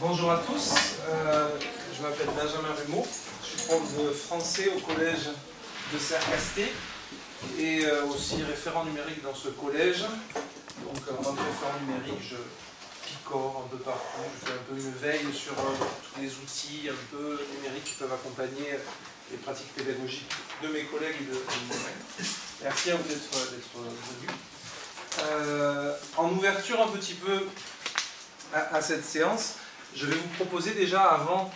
Bonjour à tous, je m'appelle Benjamin Rumeau, je suis prof de français au collège de Serres-Casket et aussi référent numérique dans ce collège. Donc en tant que référent numérique, je picore un peu partout, je fais un peu une veille sur tous les outils un peu numériques qui peuvent accompagner les pratiques pédagogiques de mes collègues et de moi-même. Merci à vous d'être venus. En ouverture un petit peu à cette séance, je vais vous proposer déjà, avant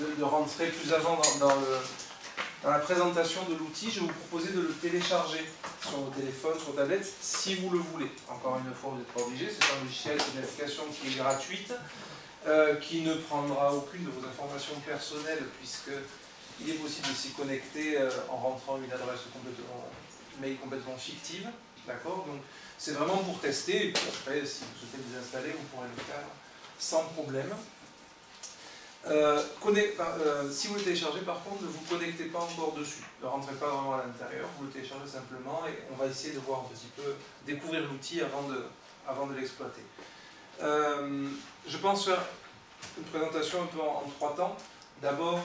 de rentrer plus avant dans la présentation de l'outil, je vais vous proposer de le télécharger sur vos téléphones, sur vos tablettes, si vous le voulez. Encore une fois, vous n'êtes pas obligé, c'est un logiciel, c'est une application qui est gratuite, qui ne prendra aucune de vos informations personnelles, puisqu'il est possible de s'y connecter en rentrant une adresse mail complètement fictive. D'accord ? Donc c'est vraiment pour tester, et puis après, si vous souhaitez vous installer, vous pourrez le faire sans problème. Si vous le téléchargez, par contre, ne vous connectez pas encore dessus, ne rentrez pas vraiment à l'intérieur, vous le téléchargez simplement et on va essayer de voir un petit peu, découvrir l'outil avant de l'exploiter. Je pense faire une présentation un peu en trois temps. D'abord,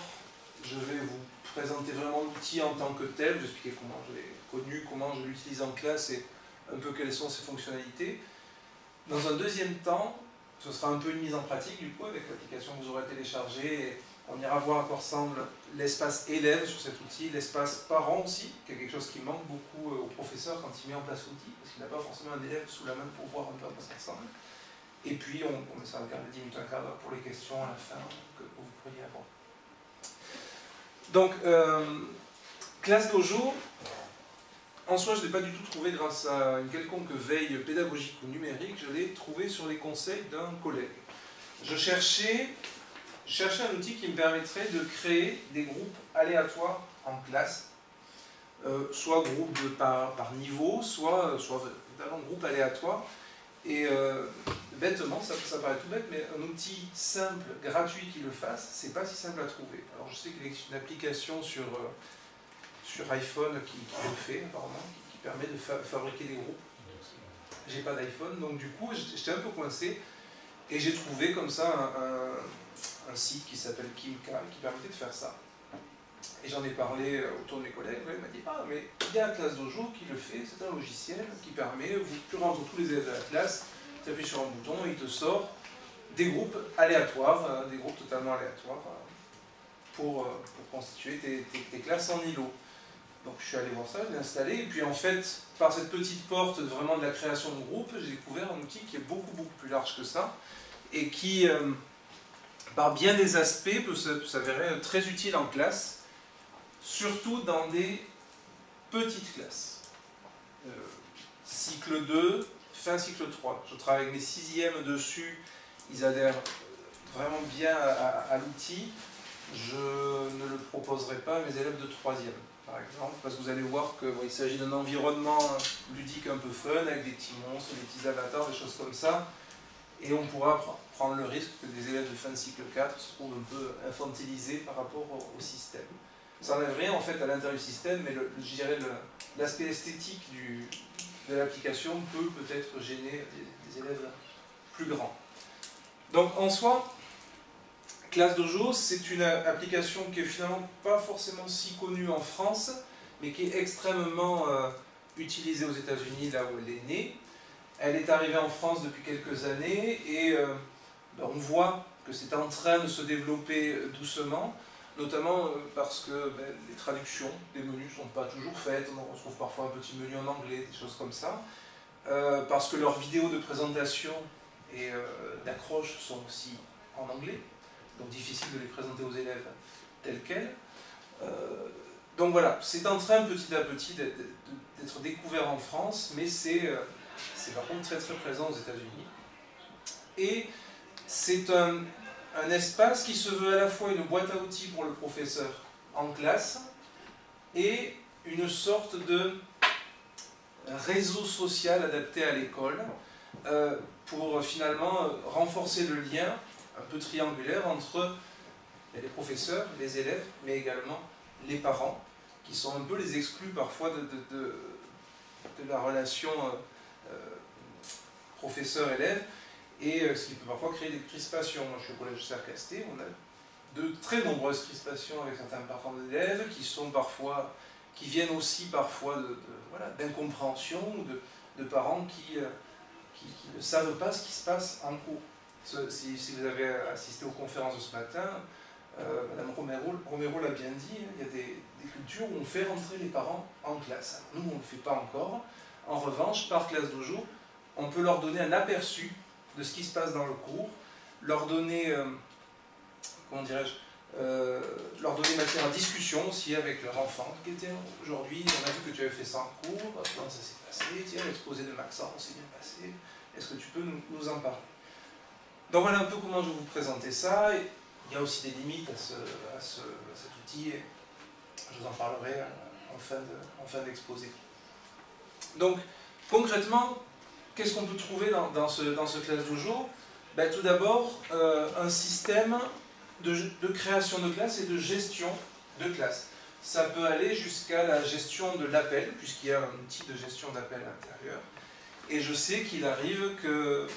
je vais vous présenter vraiment l'outil en tant que tel, vous expliquer comment je l'ai connu, comment je l'utilise en classe et un peu quelles sont ses fonctionnalités. Dans un deuxième temps, ce sera un peu une mise en pratique du coup avec l'application que vous aurez téléchargée et on ira voir ensemble l'espace élève sur cet outil, l'espace parent aussi, qui est quelque chose qui manque beaucoup au professeur quand il met en place l'outil, parce qu'il n'a pas forcément un élève sous la main pour voir un peu à quoi ça ressemble. Et puis on essaiera de garder 10 minutes, un quart d'heure pour les questions à la fin que vous pourriez avoir. Donc, ClassDojo, en soi, je ne l'ai pas du tout trouvé grâce à une quelconque veille pédagogique ou numérique, je l'ai trouvé sur les conseils d'un collègue. Je cherchais un outil qui me permettrait de créer des groupes aléatoires en classe, soit groupes par niveau, soit évidemment groupes aléatoires. Et bêtement, ça paraît tout bête, mais un outil simple, gratuit qui le fasse, c'est pas si simple à trouver. Alors je sais qu'il existe une application sur iPhone qui le fait, apparemment, qui permet de fabriquer des groupes. J'ai pas d'iPhone, donc du coup j'étais un peu coincé et j'ai trouvé comme ça un site qui s'appelle KimKa qui permettait de faire ça. Et j'en ai parlé autour de mes collègues, il m'a dit « Ah, mais il y a ClassDojo qui le fait, c'est un logiciel qui permet, tu rentres tous les élèves de la classe, tu appuies sur un bouton et il te sort des groupes aléatoires, des groupes totalement aléatoires pour constituer tes classes en îlots. » Donc je suis allé voir ça, je l'ai installé, et puis en fait, par cette petite porte vraiment de la création de groupe, j'ai découvert un outil qui est beaucoup plus large que ça, et qui, par bien des aspects, peut s'avérer très utile en classe, surtout dans des petites classes. Cycle 2, fin cycle 3. Je travaille avec mes 6e dessus, ils adhèrent vraiment bien à l'outil. Je ne le proposerai pas à mes élèves de 3e, par exemple, parce que vous allez voir qu'il s'agit d'un environnement ludique un peu fun, avec des petits monstres, des petits avatars, des choses comme ça, et on pourra prendre le risque que des élèves de fin de cycle 4 se trouvent un peu infantilisés par rapport au système. Ça n'enlève rien en fait à l'intérieur du système, mais je dirais l'aspect esthétique de l'application peut-être gêner des élèves plus grands. Donc en soi, ClassDojo, c'est une application qui est finalement pas forcément si connue en France, mais qui est extrêmement utilisée aux États-Unis, là où elle est née. Elle est arrivée en France depuis quelques années et on voit que c'est en train de se développer doucement, notamment parce que les traductions des menus ne sont pas toujours faites, on retrouve parfois un petit menu en anglais, des choses comme ça, parce que leurs vidéos de présentation et d'accroche sont aussi en anglais, donc difficile de les présenter aux élèves telles quelles. Donc voilà, c'est en train petit à petit d'être découvert en France, mais c'est par contre très présent aux États-Unis. Et c'est un espace qui se veut à la fois une boîte à outils pour le professeur en classe et une sorte de réseau social adapté à l'école pour finalement renforcer le lien un peu triangulaire entre les professeurs, les élèves, mais également les parents, qui sont un peu les exclus parfois de la relation professeur-élève. et ce qui peut parfois créer des crispations. Moi, je suis au collège Serres-Castet, on a de très nombreuses crispations avec certains parents d'élèves qui sont parfois, qui viennent aussi parfois d'incompréhension ou de parents qui ne savent pas ce qui se passe en cours. Si vous avez assisté aux conférences de ce matin, Madame Romero l'a bien dit, il y a des cultures où on fait rentrer les parents en classe. Alors, nous, on ne le fait pas encore. En revanche, par ClassDojo, on peut leur donner un aperçu de ce qui se passe dans le cours, leur donner, leur donner matière à discussion aussi avec leur enfant qui était aujourd'hui. On a vu que tu avais fait ça en cours, comment ça s'est passé, tiens, l'exposé de Maxence, c'est bien passé, est-ce que tu peux nous en parler? Donc voilà un peu comment je vais vous présenter ça. Et il y a aussi des limites à cet outil, et je vous en parlerai en fin d'exposé. Donc, concrètement, qu'est-ce qu'on peut trouver dans ce ClassDojo? Ben, tout d'abord, un système de création de classe et de gestion de classe. Ça peut aller jusqu'à la gestion de l'appel, puisqu'il y a un outil de gestion d'appel à l'intérieur. Et je sais qu'il arrive que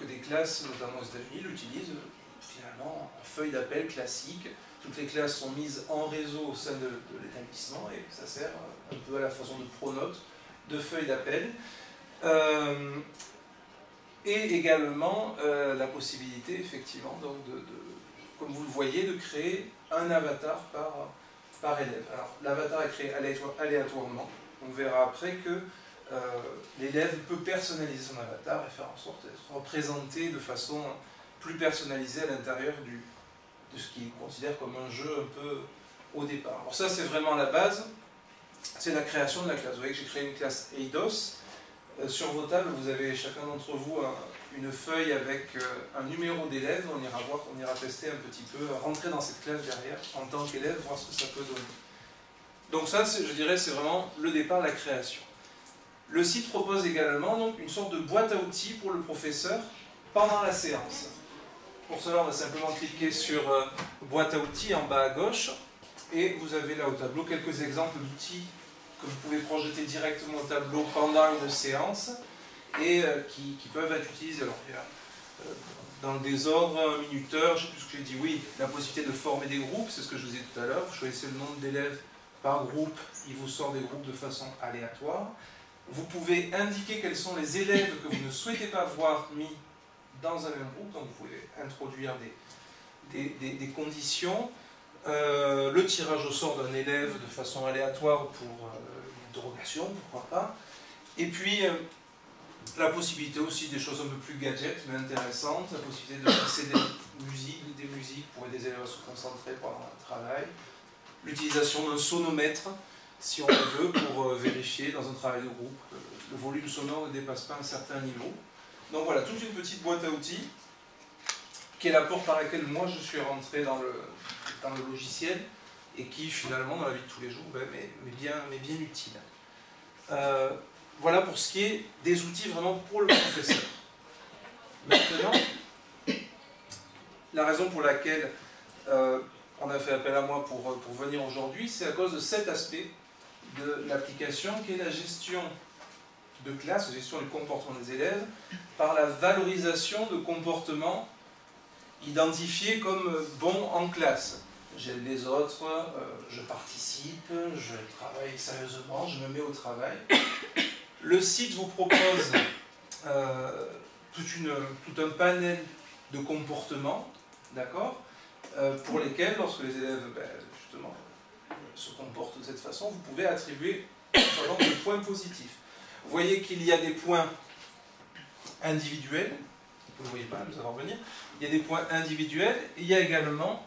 des classes, notamment aux États-Unis, l'utilisent finalement en feuille d'appel classique. Toutes les classes sont mises en réseau au sein de l'établissement et ça sert un peu à la façon de Pronote, de feuille d'appel. Et également la possibilité, effectivement, donc comme vous le voyez, de créer un avatar par élève. Alors, l'avatar est créé aléatoirement. On verra après que l'élève peut personnaliser son avatar et faire en sorte d'être représenté de façon plus personnalisée à l'intérieur de ce qu'il considère comme un jeu un peu au départ. Alors ça, c'est vraiment la base, c'est la création de la classe. Vous voyez que j'ai créé une classe Eidos. Sur vos tables, vous avez chacun d'entre vous une feuille avec un numéro d'élève. On ira voir, on ira tester un petit peu, rentrer dans cette classe derrière en tant qu'élève, voir ce que ça peut donner. Donc ça, je dirais, c'est vraiment le départ, la création. Le site propose également donc une sorte de boîte à outils pour le professeur pendant la séance. Pour cela, on va simplement cliquer sur boîte à outils en bas à gauche et vous avez là au tableau quelques exemples d'outils que vous pouvez projeter directement au tableau pendant une séance et qui peuvent être utilisés. Alors, il y a, dans le désordre, minuteur, je ne sais plus ce que j'ai dit, oui, la possibilité de former des groupes, c'est ce que je vous ai dit tout à l'heure. Vous choisissez le nombre d'élèves par groupe, il vous sort des groupes de façon aléatoire. Vous pouvez indiquer quels sont les élèves que vous ne souhaitez pas voir mis dans un même groupe, donc vous pouvez introduire des conditions. Le tirage au sort d'un élève de façon aléatoire pour une interrogation, pourquoi pas. Et puis, la possibilité aussi des choses un peu plus gadgets, mais intéressantes, la possibilité de passer des musiques pour aider les élèves à se concentrer pendant le travail, l'utilisation d'un sonomètre, si on le veut, pour vérifier dans un travail de groupe que le volume sonore ne dépasse pas un certain niveau. Donc voilà, toute une petite boîte à outils qui est la porte par laquelle moi je suis rentré dans le logiciel et qui finalement dans la vie de tous les jours m'est bien utile. Voilà pour ce qui est des outils vraiment pour le professeur. Maintenant, la raison pour laquelle on a fait appel à moi pour venir aujourd'hui, c'est à cause de cet aspect de l'application qui est la gestion de classe, la gestion du comportement des élèves, par la valorisation de comportements identifiés comme bons en classe. J'aide les autres, je participe, je travaille sérieusement, je me mets au travail. Le site vous propose tout un panel de comportements, d'accord, pour lesquels, lorsque les élèves justement se comportent de cette façon, vous pouvez attribuer un certain nombre de points positifs. Vous voyez qu'il y a des points individuels, vous ne voyez pas, nous allons revenir, il y a des points individuels, et il y a également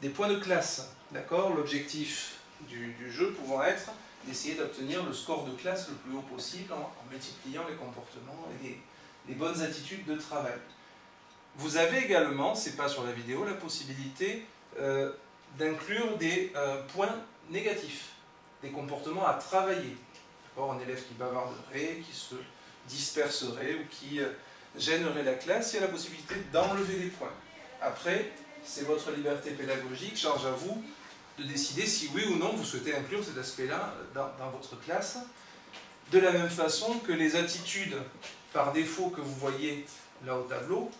des points de classe, d'accord? L'objectif du jeu pouvant être d'essayer d'obtenir le score de classe le plus haut possible en multipliant les comportements et les bonnes attitudes de travail. Vous avez également, c'est pas sur la vidéo, la possibilité d'inclure des points négatifs, des comportements à travailler. Un élève qui bavarderait, qui se disperserait ou qui gênerait la classe, il y a la possibilité d'enlever des points. Après, c'est votre liberté pédagogique, charge à vous de décider si oui ou non vous souhaitez inclure cet aspect-là dans votre classe. De la même façon que les attitudes par défaut que vous voyez là au tableau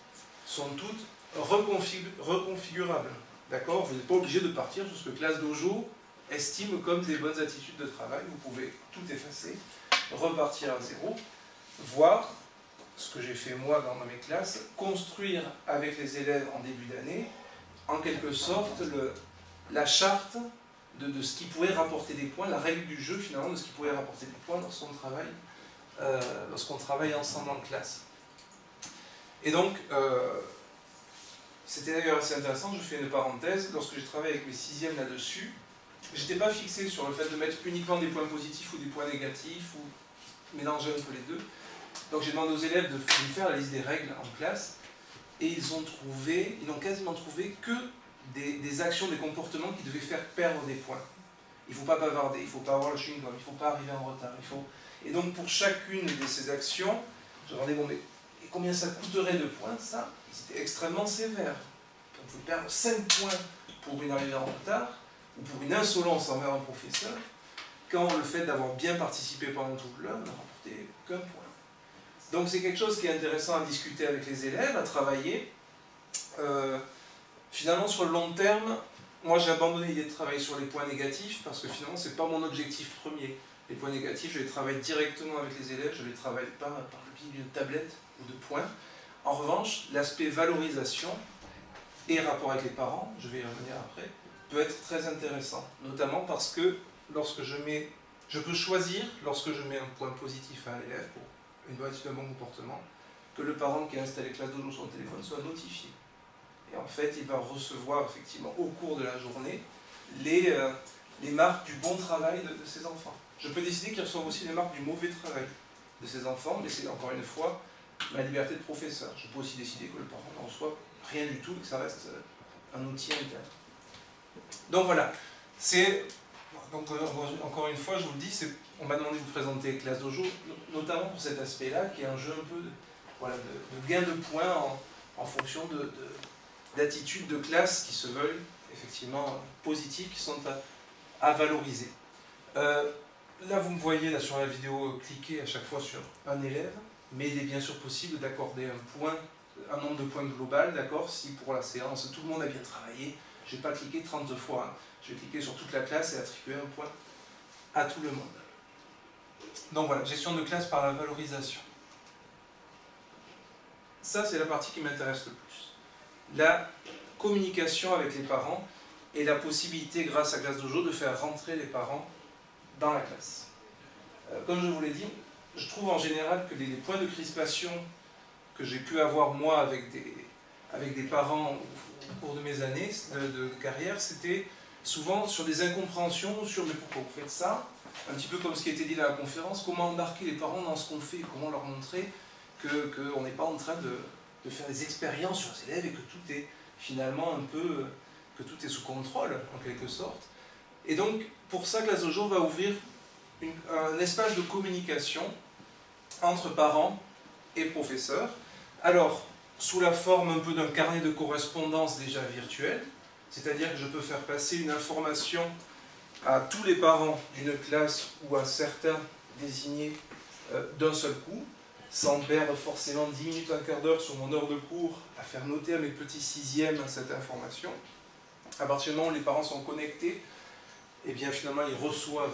sont toutes reconfigurables. D'accord? Vous n'êtes pas obligé de partir sur ce que ClassDojo estime comme des bonnes attitudes de travail. Vous pouvez tout effacer, repartir à zéro, voir ce que j'ai fait moi dans mes classes, construire avec les élèves en début d'année, en quelque sorte, la charte de ce qui pouvait rapporter des points, la règle du jeu finalement de ce qui pouvait rapporter des points lorsqu'on travaille ensemble en classe. Et donc, c'était d'ailleurs assez intéressant, je fais une parenthèse, lorsque j'ai travaillé avec mes sixièmes là-dessus, j'étais pas fixé sur le fait de mettre uniquement des points positifs ou des points négatifs, ou mélanger un peu les deux. Donc j'ai demandé aux élèves de me faire la liste des règles en classe, et ils n'ont quasiment trouvé que des actions, des comportements qui devaient faire perdre des points. Il ne faut pas bavarder, il ne faut pas avoir le chewing-gum, il ne faut pas arriver en retard. Et donc pour chacune de ces actions, je demandais, bon, mais combien ça coûterait de points, ça? C'était extrêmement sévère. On pouvait perdre 5 points pour une arrivée en retard, ou pour une insolence envers un professeur, quand le fait d'avoir bien participé pendant toute l'heure n'a rapporté qu'un point. Donc c'est quelque chose qui est intéressant à discuter avec les élèves, à travailler. Finalement, sur le long terme, moi j'ai abandonné l'idée de travailler sur les points négatifs, parce que finalement, ce n'est pas mon objectif premier. Les points négatifs, je les travaille directement avec les élèves, je ne les travaille pas par le biais d'une tablette ou de points. En revanche, l'aspect valorisation et rapport avec les parents, je vais y revenir après, peut être très intéressant, notamment parce que je peux choisir, lorsque je mets un point positif à un élève, pour une bonne attitude, un bon comportement, que le parent qui a installé ClassDojo sur son téléphone soit notifié. Et en fait, il va recevoir effectivement au cours de la journée les marques du bon travail de ses enfants. Je peux décider qu'ils reçoivent aussi les marques du mauvais travail de ses enfants, mais c'est encore une fois ma liberté de professeur. Je peux aussi décider que le parent n'en reçoive rien du tout et que ça reste un outil interne. Donc voilà, donc, encore une fois, je vous le dis, on m'a demandé de vous présenter ClassDojo, notamment pour cet aspect-là, qui est un jeu un peu de gain de points en fonction d'attitudes de classe qui se veulent effectivement positives, qui sont à valoriser. Là, vous me voyez là, sur la vidéo cliquer à chaque fois sur un élève, mais il est bien sûr possible d'accorder un nombre de points global, d'accord, si pour la séance tout le monde a bien travaillé. Je ne vais pas cliquer 32 fois, hein. Je vais cliquer sur toute la classe et attribuer un point à tout le monde. Donc voilà, gestion de classe par la valorisation. Ça, c'est la partie qui m'intéresse le plus. La communication avec les parents et la possibilité, grâce à ClassDojo, de faire rentrer les parents dans la classe. Comme je vous l'ai dit, je trouve en général que les points de crispation que j'ai pu avoir moi avec des parents au cours de mes années de carrière, c'était souvent sur des incompréhensions, sur mais pourquoi vous faites ça, un petit peu comme ce qui a été dit à la conférence, comment embarquer les parents dans ce qu'on fait, comment leur montrer qu'on n'est pas en train de faire des expériences sur les élèves et que tout est finalement que tout est sous contrôle en quelque sorte. Et donc pour ça ClassDojo va ouvrir un espace de communication entre parents et professeurs. Alors, sous la forme un peu d'un carnet de correspondance déjà virtuel, c'est-à-dire que je peux faire passer une information à tous les parents d'une classe ou à certains désignés d'un seul coup, sans perdre forcément 10 minutes, un quart d'heure sur mon heure de cours à faire noter à mes petits sixièmes cette information. À partir du moment où les parents sont connectés, et bien finalement ils reçoivent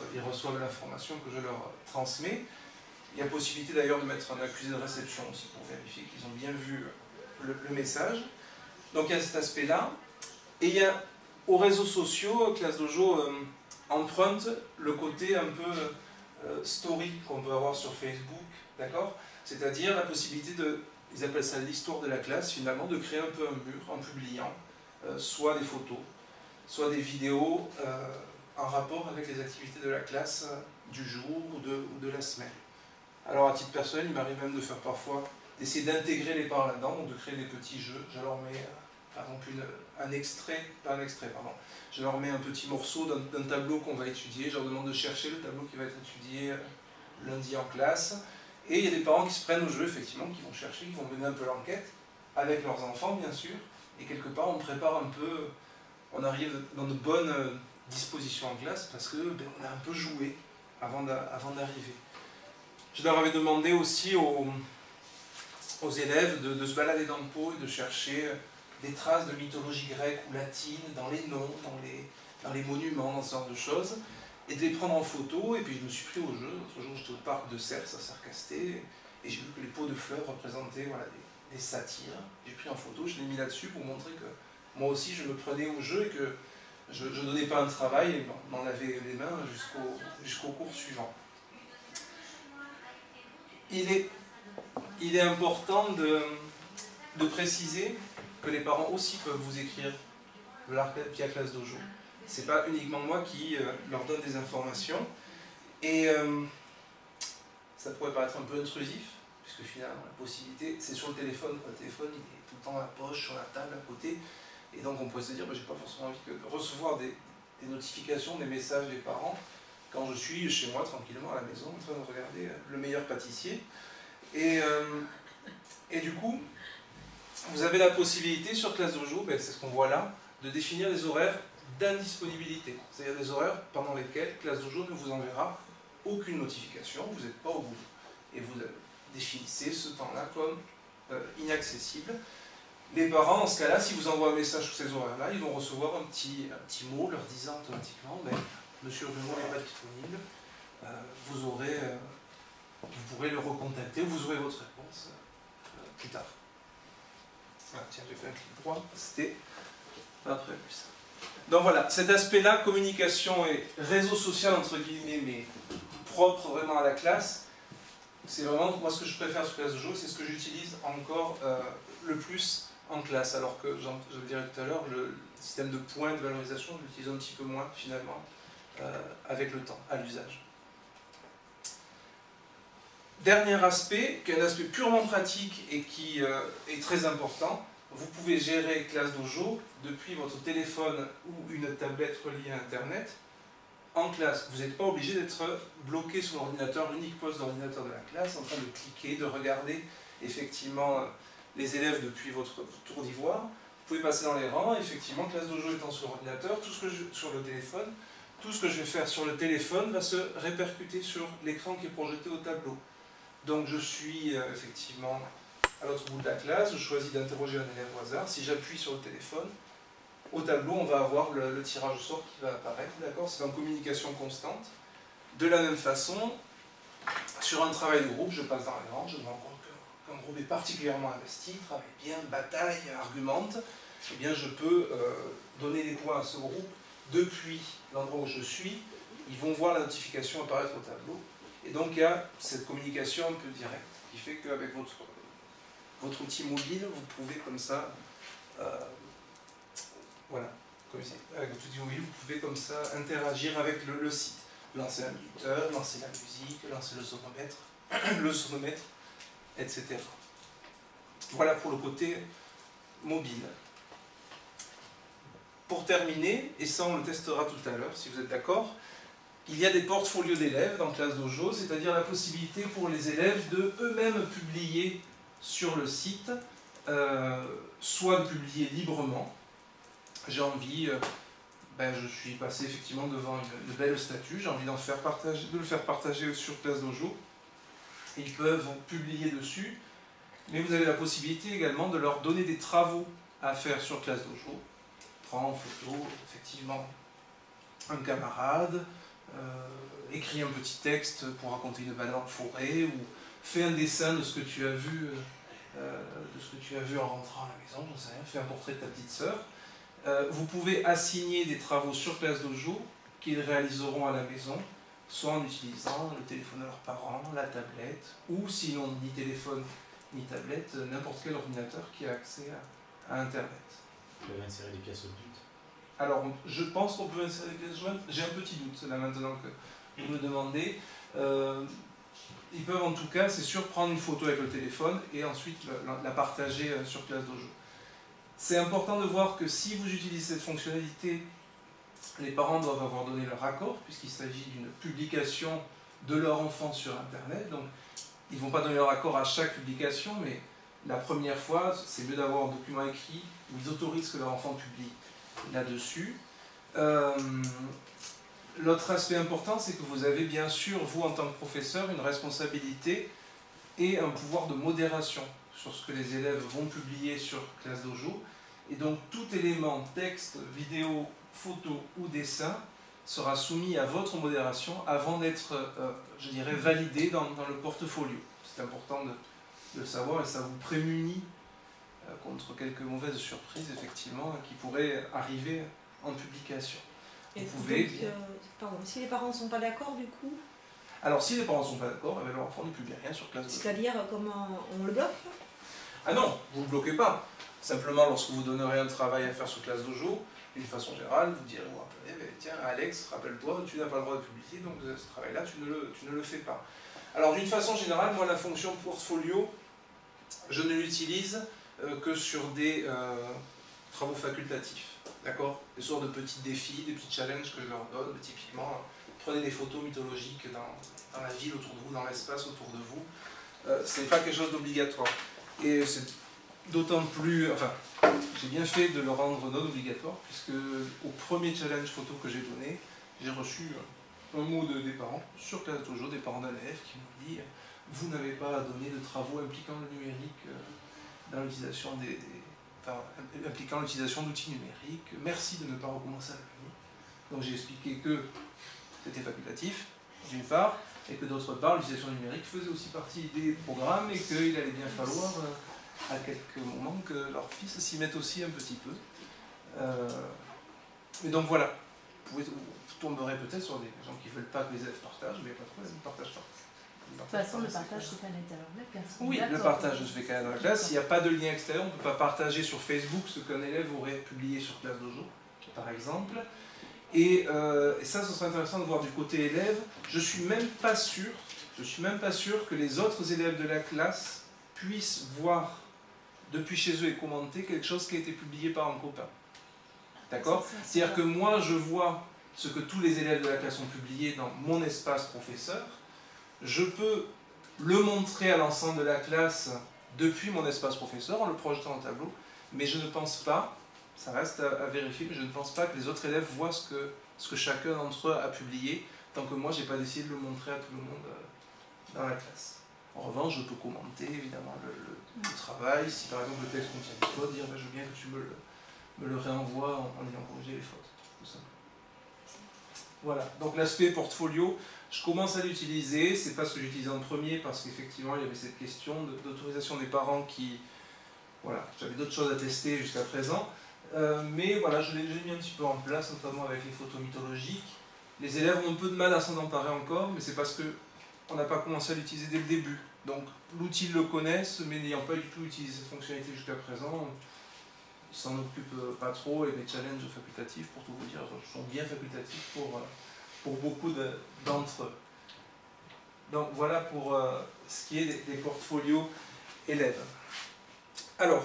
l'information que je leur transmets. Il y a possibilité d'ailleurs de mettre un accusé de réception aussi pour vérifier qu'ils ont bien vu le message. Donc il y a cet aspect-là. Et il y a, aux réseaux sociaux, ClassDojo emprunte le côté un peu story qu'on peut avoir sur Facebook, d'accord? C'est-à-dire la possibilité ils appellent ça l'histoire de la classe, finalement, de créer un peu un mur en publiant soit des photos, soit des vidéos en rapport avec les activités de la classe du jour ou de la semaine. Alors à titre personnel, il m'arrive même de faire parfois d'essayer d'intégrer les parents là-dedans, donc de créer des petits jeux. Je leur mets par exemple pardon. Je leur mets un petit morceau d'un tableau qu'on va étudier, je leur demande de chercher le tableau qui va être étudié lundi en classe, et il y a des parents qui se prennent au jeu, effectivement, qui vont chercher, qui vont mener un peu l'enquête, avec leurs enfants bien sûr, et quelque part on prépare un peu, on arrive dans de bonnes dispositions en classe, parce que ben, on a un peu joué avant d'arriver. Je leur avais demandé aussi aux élèves de se balader dans le pot et de chercher des traces de mythologie grecque ou latine dans les noms, dans les monuments, dans ce genre de choses, et de les prendre en photo. Et puis je me suis pris au jeu. Ce jour, j'étais au parc de Serres, à Serres-Castet, et j'ai vu que les pots de fleurs représentaient voilà, des satires. J'ai pris en photo, je l'ai mis là-dessus pour montrer que moi aussi je me prenais au jeu et que je ne donnais pas un travail et m'en lavais les mains jusqu'au cours suivant. Il est important de préciser que les parents aussi peuvent vous écrire via ClassDojo. C'est pas uniquement moi qui leur donne des informations. Et ça pourrait paraître un peu intrusif, puisque finalement la possibilité, c'est sur le téléphone. Le téléphone, il est tout le temps à la poche, sur la table, à côté. Et donc on pourrait se dire, bah, j'ai pas forcément envie de recevoir des notifications, des messages des parents, quand je suis chez moi tranquillement à la maison, en train de regarder Le Meilleur Pâtissier. Et du coup, vous avez la possibilité sur ClassDojo, ben, c'est ce qu'on voit là, de définir des horaires d'indisponibilité, c'est-à-dire des horaires pendant lesquels ClassDojo ne vous enverra aucune notification, vous n'êtes pas au bout. Et vous définissez ce temps-là comme inaccessible. Les parents, en ce cas-là, si vous envoient un message sur ces horaires-là, ils vont recevoir un petit mot leur disant automatiquement ben, « Monsieur Rumeau n'est pas disponible, vous pourrez le recontacter, vous aurez votre réponse plus tard. » Ah, tiens, j'ai fait un clic droit, c'était pas prévu ça. Donc voilà, cet aspect-là, communication et réseau social, entre guillemets, mais propre vraiment à la classe, c'est vraiment, moi, ce que je préfère sur ClassDojo, c'est ce que j'utilise encore le plus en classe, alors que, je le dirais tout à l'heure, le système de points de valorisation, je l'utilise un petit peu moins, finalement, avec le temps, à l'usage. Dernier aspect, qui est un aspect purement pratique et qui est très important, vous pouvez gérer ClassDojo depuis votre téléphone ou une tablette reliée à Internet en classe. Vous n'êtes pas obligé d'être bloqué sur l'ordinateur, l'unique poste d'ordinateur de la classe, en train de cliquer, de regarder effectivement les élèves depuis votre tour d'ivoire. Vous pouvez passer dans les rangs, effectivement, ClassDojo étant sur l'ordinateur, sur le téléphone, tout ce que je vais faire sur le téléphone va se répercuter sur l'écran qui est projeté au tableau. Donc je suis effectivement à l'autre bout de la classe, je choisis d'interroger un élève au hasard. Si j'appuie sur le téléphone, au tableau on va avoir le tirage au sort qui va apparaître, d'accord? C'est en communication constante. De la même façon, sur un travail de groupe, je passe dans les rangs, je me rends compte qu'un groupe est particulièrement investi, travaille bien, bataille, argumente. Eh bien je peux donner des points à ce groupe depuis l'endroit où je suis. Ils vont voir la notification apparaître au tableau. Et donc il y a cette communication un peu directe qui fait qu'avec votre outil mobile, vous pouvez comme ça, interagir avec le site. Lancer un minuteur, lancer la musique, lancer le sonomètre, etc. Voilà pour le côté mobile. Pour terminer, et ça on le testera tout à l'heure si vous êtes d'accord, il y a des portfolios d'élèves dans ClassDojo, c'est-à-dire la possibilité pour les élèves de eux-mêmes publier sur le site, soit de publier librement. J'ai envie, je suis passé effectivement devant une belle statue, j'ai envie de le faire partager sur ClassDojo. Ils peuvent publier dessus, mais vous avez la possibilité également de leur donner des travaux à faire sur ClassDojo. Prends en photo, effectivement, un camarade. Écris un petit texte pour raconter une balade en forêt, ou fais un dessin de ce que tu as vu, en rentrant à la maison, j'en sais rien, fais un portrait de ta petite sœur. Vous pouvez assigner des travaux sur ClassDojo qu'ils réaliseront à la maison, soit en utilisant le téléphone de leurs parents, la tablette, ou sinon ni téléphone ni tablette, n'importe quel ordinateur qui a accès à Internet. Vous pouvez insérer des pièces au but. Alors, je pense qu'on peut insérer des pièces jointes. J'ai un petit doute, là, maintenant que vous me demandez. Ils peuvent, en tout cas, c'est sûr, prendre une photo avec le téléphone et ensuite la partager sur ClassDojo. C'est important de voir que si vous utilisez cette fonctionnalité, les parents doivent avoir donné leur accord, puisqu'il s'agit d'une publication de leur enfant sur Internet. Donc, ils ne vont pas donner leur accord à chaque publication, mais la première fois, c'est mieux d'avoir un document écrit où ils autorisent que leur enfant publie là-dessus. L'autre aspect important, c'est que vous avez bien sûr, vous en tant que professeur, une responsabilité et un pouvoir de modération. sur ce que les élèves vont publier sur ClassDojo. Et donc tout élément, texte, vidéo, photo ou dessin sera soumis à votre modération avant d'être, je dirais, validé dans le portfolio. C'est important de le savoir et ça vous prémunit contre quelques mauvaises surprises, effectivement, qui pourraient arriver en publication. Vous pouvez... Donc, pardon, si les parents ne sont pas d'accord, du coup... Alors, si les parents ne sont pas d'accord, eh bien, leur enfant ne publie rien sur ClassDojo. C'est-à-dire, comment on le bloque? Ah non, vous ne le bloquez pas. Simplement, lorsque vous donnerez un travail à faire sur ClassDojo, d'une façon générale, vous direz, eh bien, tiens, Alex, rappelle-toi, tu n'as pas le droit de publier, donc ce travail-là, tu ne le fais pas. Alors, d'une façon générale, moi, la fonction portfolio, je ne l'utilise que sur des travaux facultatifs, d'accord? Des sortes de petits défis, des petits challenges que je leur donne, typiquement, prenez des photos mythologiques dans la ville autour de vous, dans l'espace autour de vous. Ce n'est pas quelque chose d'obligatoire. Et c'est d'autant plus... Enfin, j'ai bien fait de le rendre non obligatoire, puisque au premier challenge photo que j'ai donné, j'ai reçu un mot des parents, sur ClassDojo, des parents d'élèves qui m'ont dit « Vous n'avez pas donné de travaux impliquant le numérique dans l'utilisation impliquant l'utilisation d'outils numériques. Merci de ne pas recommencer à l'avenir. » Donc j'ai expliqué que c'était facultatif, d'une part, et que d'autre part, l'utilisation numérique faisait aussi partie des programmes et qu'il allait bien falloir, à quelques moments, que leurs fils s'y mettent aussi un petit peu. Et donc voilà, vous tomberez peut-être sur des gens qui ne veulent pas que les élèves partagent, mais pas trop, ils ne partagent pas. De toute façon, le partage se fait à l'intérieur de la classe. Oui, le partage se fait qu'à l'intérieur de la classe. Il n'y a pas de lien extérieur, on ne peut pas partager sur Facebook ce qu'un élève aurait publié sur ClassDojo, par exemple. Et ça, ce serait intéressant de voir du côté élève. Je suis même pas sûr que les autres élèves de la classe puissent voir depuis chez eux et commenter quelque chose qui a été publié par un copain. D'accord? C'est-à-dire que moi, je vois ce que tous les élèves de la classe ont publié dans mon espace professeur. Je peux le montrer à l'ensemble de la classe depuis mon espace professeur, en le projetant en tableau, mais je ne pense pas, ça reste à vérifier, mais je ne pense pas que les autres élèves voient ce que chacun d'entre eux a publié, tant que moi, je n'ai pas décidé de le montrer à tout le monde dans la classe. En revanche, je peux commenter, évidemment, le travail, si par exemple le texte contient des fautes, dire ben, « je veux bien que tu me le réenvoies en ayant corrigé les fautes ». Tout ça. Voilà, donc l'aspect portfolio, je commence à l'utiliser, c'est pas ce que j'utilisais en premier parce qu'effectivement il y avait cette question d'autorisation des parents qui... Voilà, j'avais d'autres choses à tester jusqu'à présent, mais voilà, je l'ai mis un petit peu en place, notamment avec les photos mythologiques. Les élèves ont un peu de mal à s'en emparer encore, mais c'est parce qu'on n'a pas commencé à l'utiliser dès le début. Donc l'outil, ils le connaissent, mais n'ayant pas du tout utilisé cette fonctionnalité jusqu'à présent, ils s'en occupent pas trop, et les challenges facultatifs, pour tout vous dire, sont bien facultatifs pour beaucoup d'entre eux. Donc voilà pour ce qui est des portfolios élèves. Alors,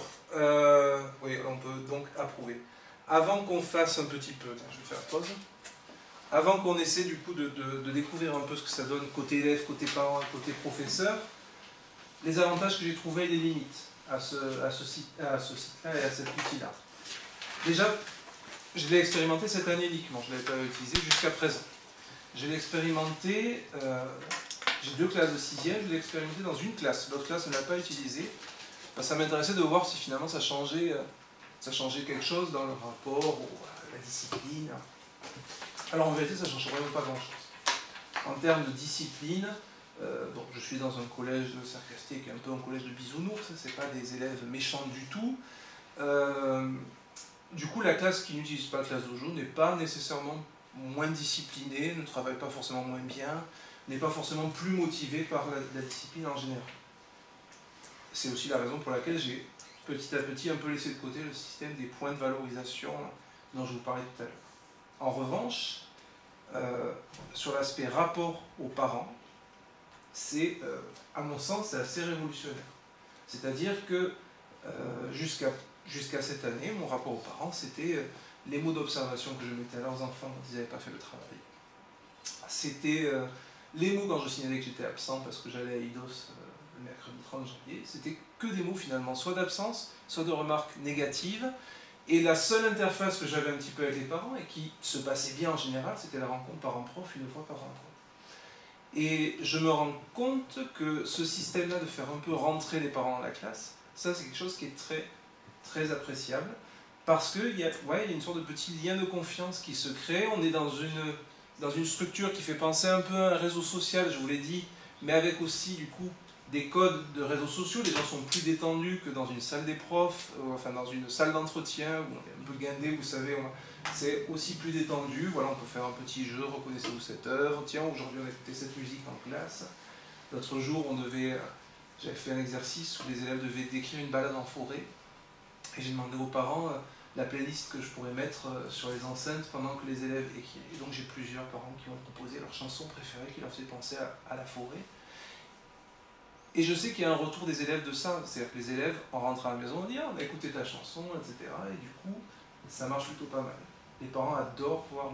oui, on peut donc approuver. Avant qu'on fasse un petit peu, je vais faire pause, avant qu'on essaie du coup de découvrir un peu ce que ça donne côté élève, côté parent, côté professeur, les avantages que j'ai trouvés et les limites à ce site-là et à cet outil-là. Déjà, je l'ai expérimenté cette année uniquement, je ne l'avais pas utilisé jusqu'à présent. Je l'ai expérimenté, j'ai deux classes de 6e, je l'ai expérimenté dans une classe, l'autre classe ne l'a pas utilisé. Ben, ça m'intéressait de voir si finalement ça changeait quelque chose dans le rapport ou à la discipline. Alors en vérité, ça ne change vraiment pas grand-chose. En termes de discipline, bon, je suis dans un collège de Serres-Castet qui est un peu un collège de bisounours, c'est pas des élèves méchants du tout. Du coup, la classe qui n'utilise pas ClassDojo n'est pas nécessairement moins disciplinée, ne travaille pas forcément moins bien, n'est pas forcément plus motivée par la discipline en général. C'est aussi la raison pour laquelle j'ai petit à petit un peu laissé de côté le système des points de valorisation dont je vous parlais tout à l'heure. En revanche, sur l'aspect rapport aux parents, c'est, à mon sens, assez révolutionnaire. C'est-à-dire que jusqu'à cette année, mon rapport aux parents, c'était les mots d'observation que je mettais à leurs enfants quand ils n'avaient pas fait le travail. C'était les mots quand je signalais que j'étais absent parce que j'allais à Eidos le mercredi 30 janvier. C'était que des mots finalement, soit d'absence, soit de remarques négatives. Et la seule interface que j'avais un petit peu avec les parents et qui se passait bien en général, c'était la rencontre parent-prof une fois par rencontre. Et je me rends compte que ce système-là de faire un peu rentrer les parents à la classe, ça c'est quelque chose qui est très, très appréciable, parce qu'il y a, il y a une sorte de petit lien de confiance qui se crée. On est dans une structure qui fait penser un peu à un réseau social, je vous l'ai dit, mais avec aussi du coup des codes de réseaux sociaux. Les gens sont plus détendus que dans une salle des profs, enfin dans une salle d'entretien où on est un peu guindé, vous savez, c'est aussi plus détendu. Voilà, on peut faire un petit jeu, reconnaissez-vous cette œuvre, tiens, aujourd'hui on a écouté cette musique en classe. L'autre jour, on devait, j'avais fait un exercice où les élèves devaient décrire une balade en forêt, et j'ai demandé aux parents la playlist que je pourrais mettre sur les enceintes pendant que les élèves écrivent. Et donc j'ai plusieurs parents qui ont proposé leur chanson préférée qui leur fait penser à la forêt. Et je sais qu'il y a un retour des élèves de ça, c'est-à-dire que les élèves, en rentrant à la maison, on dit « Ah, on a écouté ta chanson, etc. » Et du coup, ça marche plutôt pas mal. Les parents adorent voir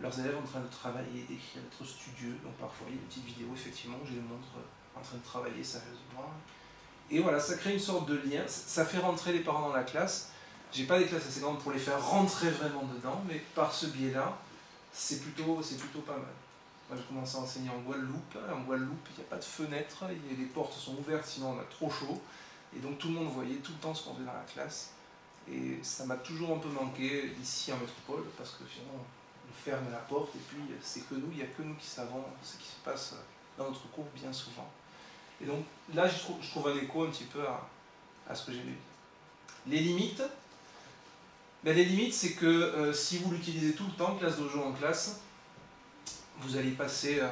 leurs élèves en train de travailler, d'écrire, d'être studieux. Donc parfois, il y a des petites vidéos, effectivement, où je les montre en train de travailler sérieusement. Et voilà, ça crée une sorte de lien, ça fait rentrer les parents dans la classe. J'ai pas des classes assez grandes pour les faire rentrer vraiment dedans, mais par ce biais-là, c'est plutôt pas mal. Moi, je commence à enseigner en Guadeloupe. En Guadeloupe, il n'y a pas de fenêtre, les portes sont ouvertes, sinon on a trop chaud. Et donc tout le monde voyait tout le temps ce qu'on faisait dans la classe. Et ça m'a toujours un peu manqué ici en métropole, parce que finalement, on ferme la porte et puis c'est que nous, il n'y a que nous qui savons ce qui se passe dans notre cours bien souvent. Et donc là, je trouve un écho un petit peu à ce que j'ai vu. Les limites, les limites, c'est que si vous l'utilisez tout le temps, ClassDojo en classe, vous allez passer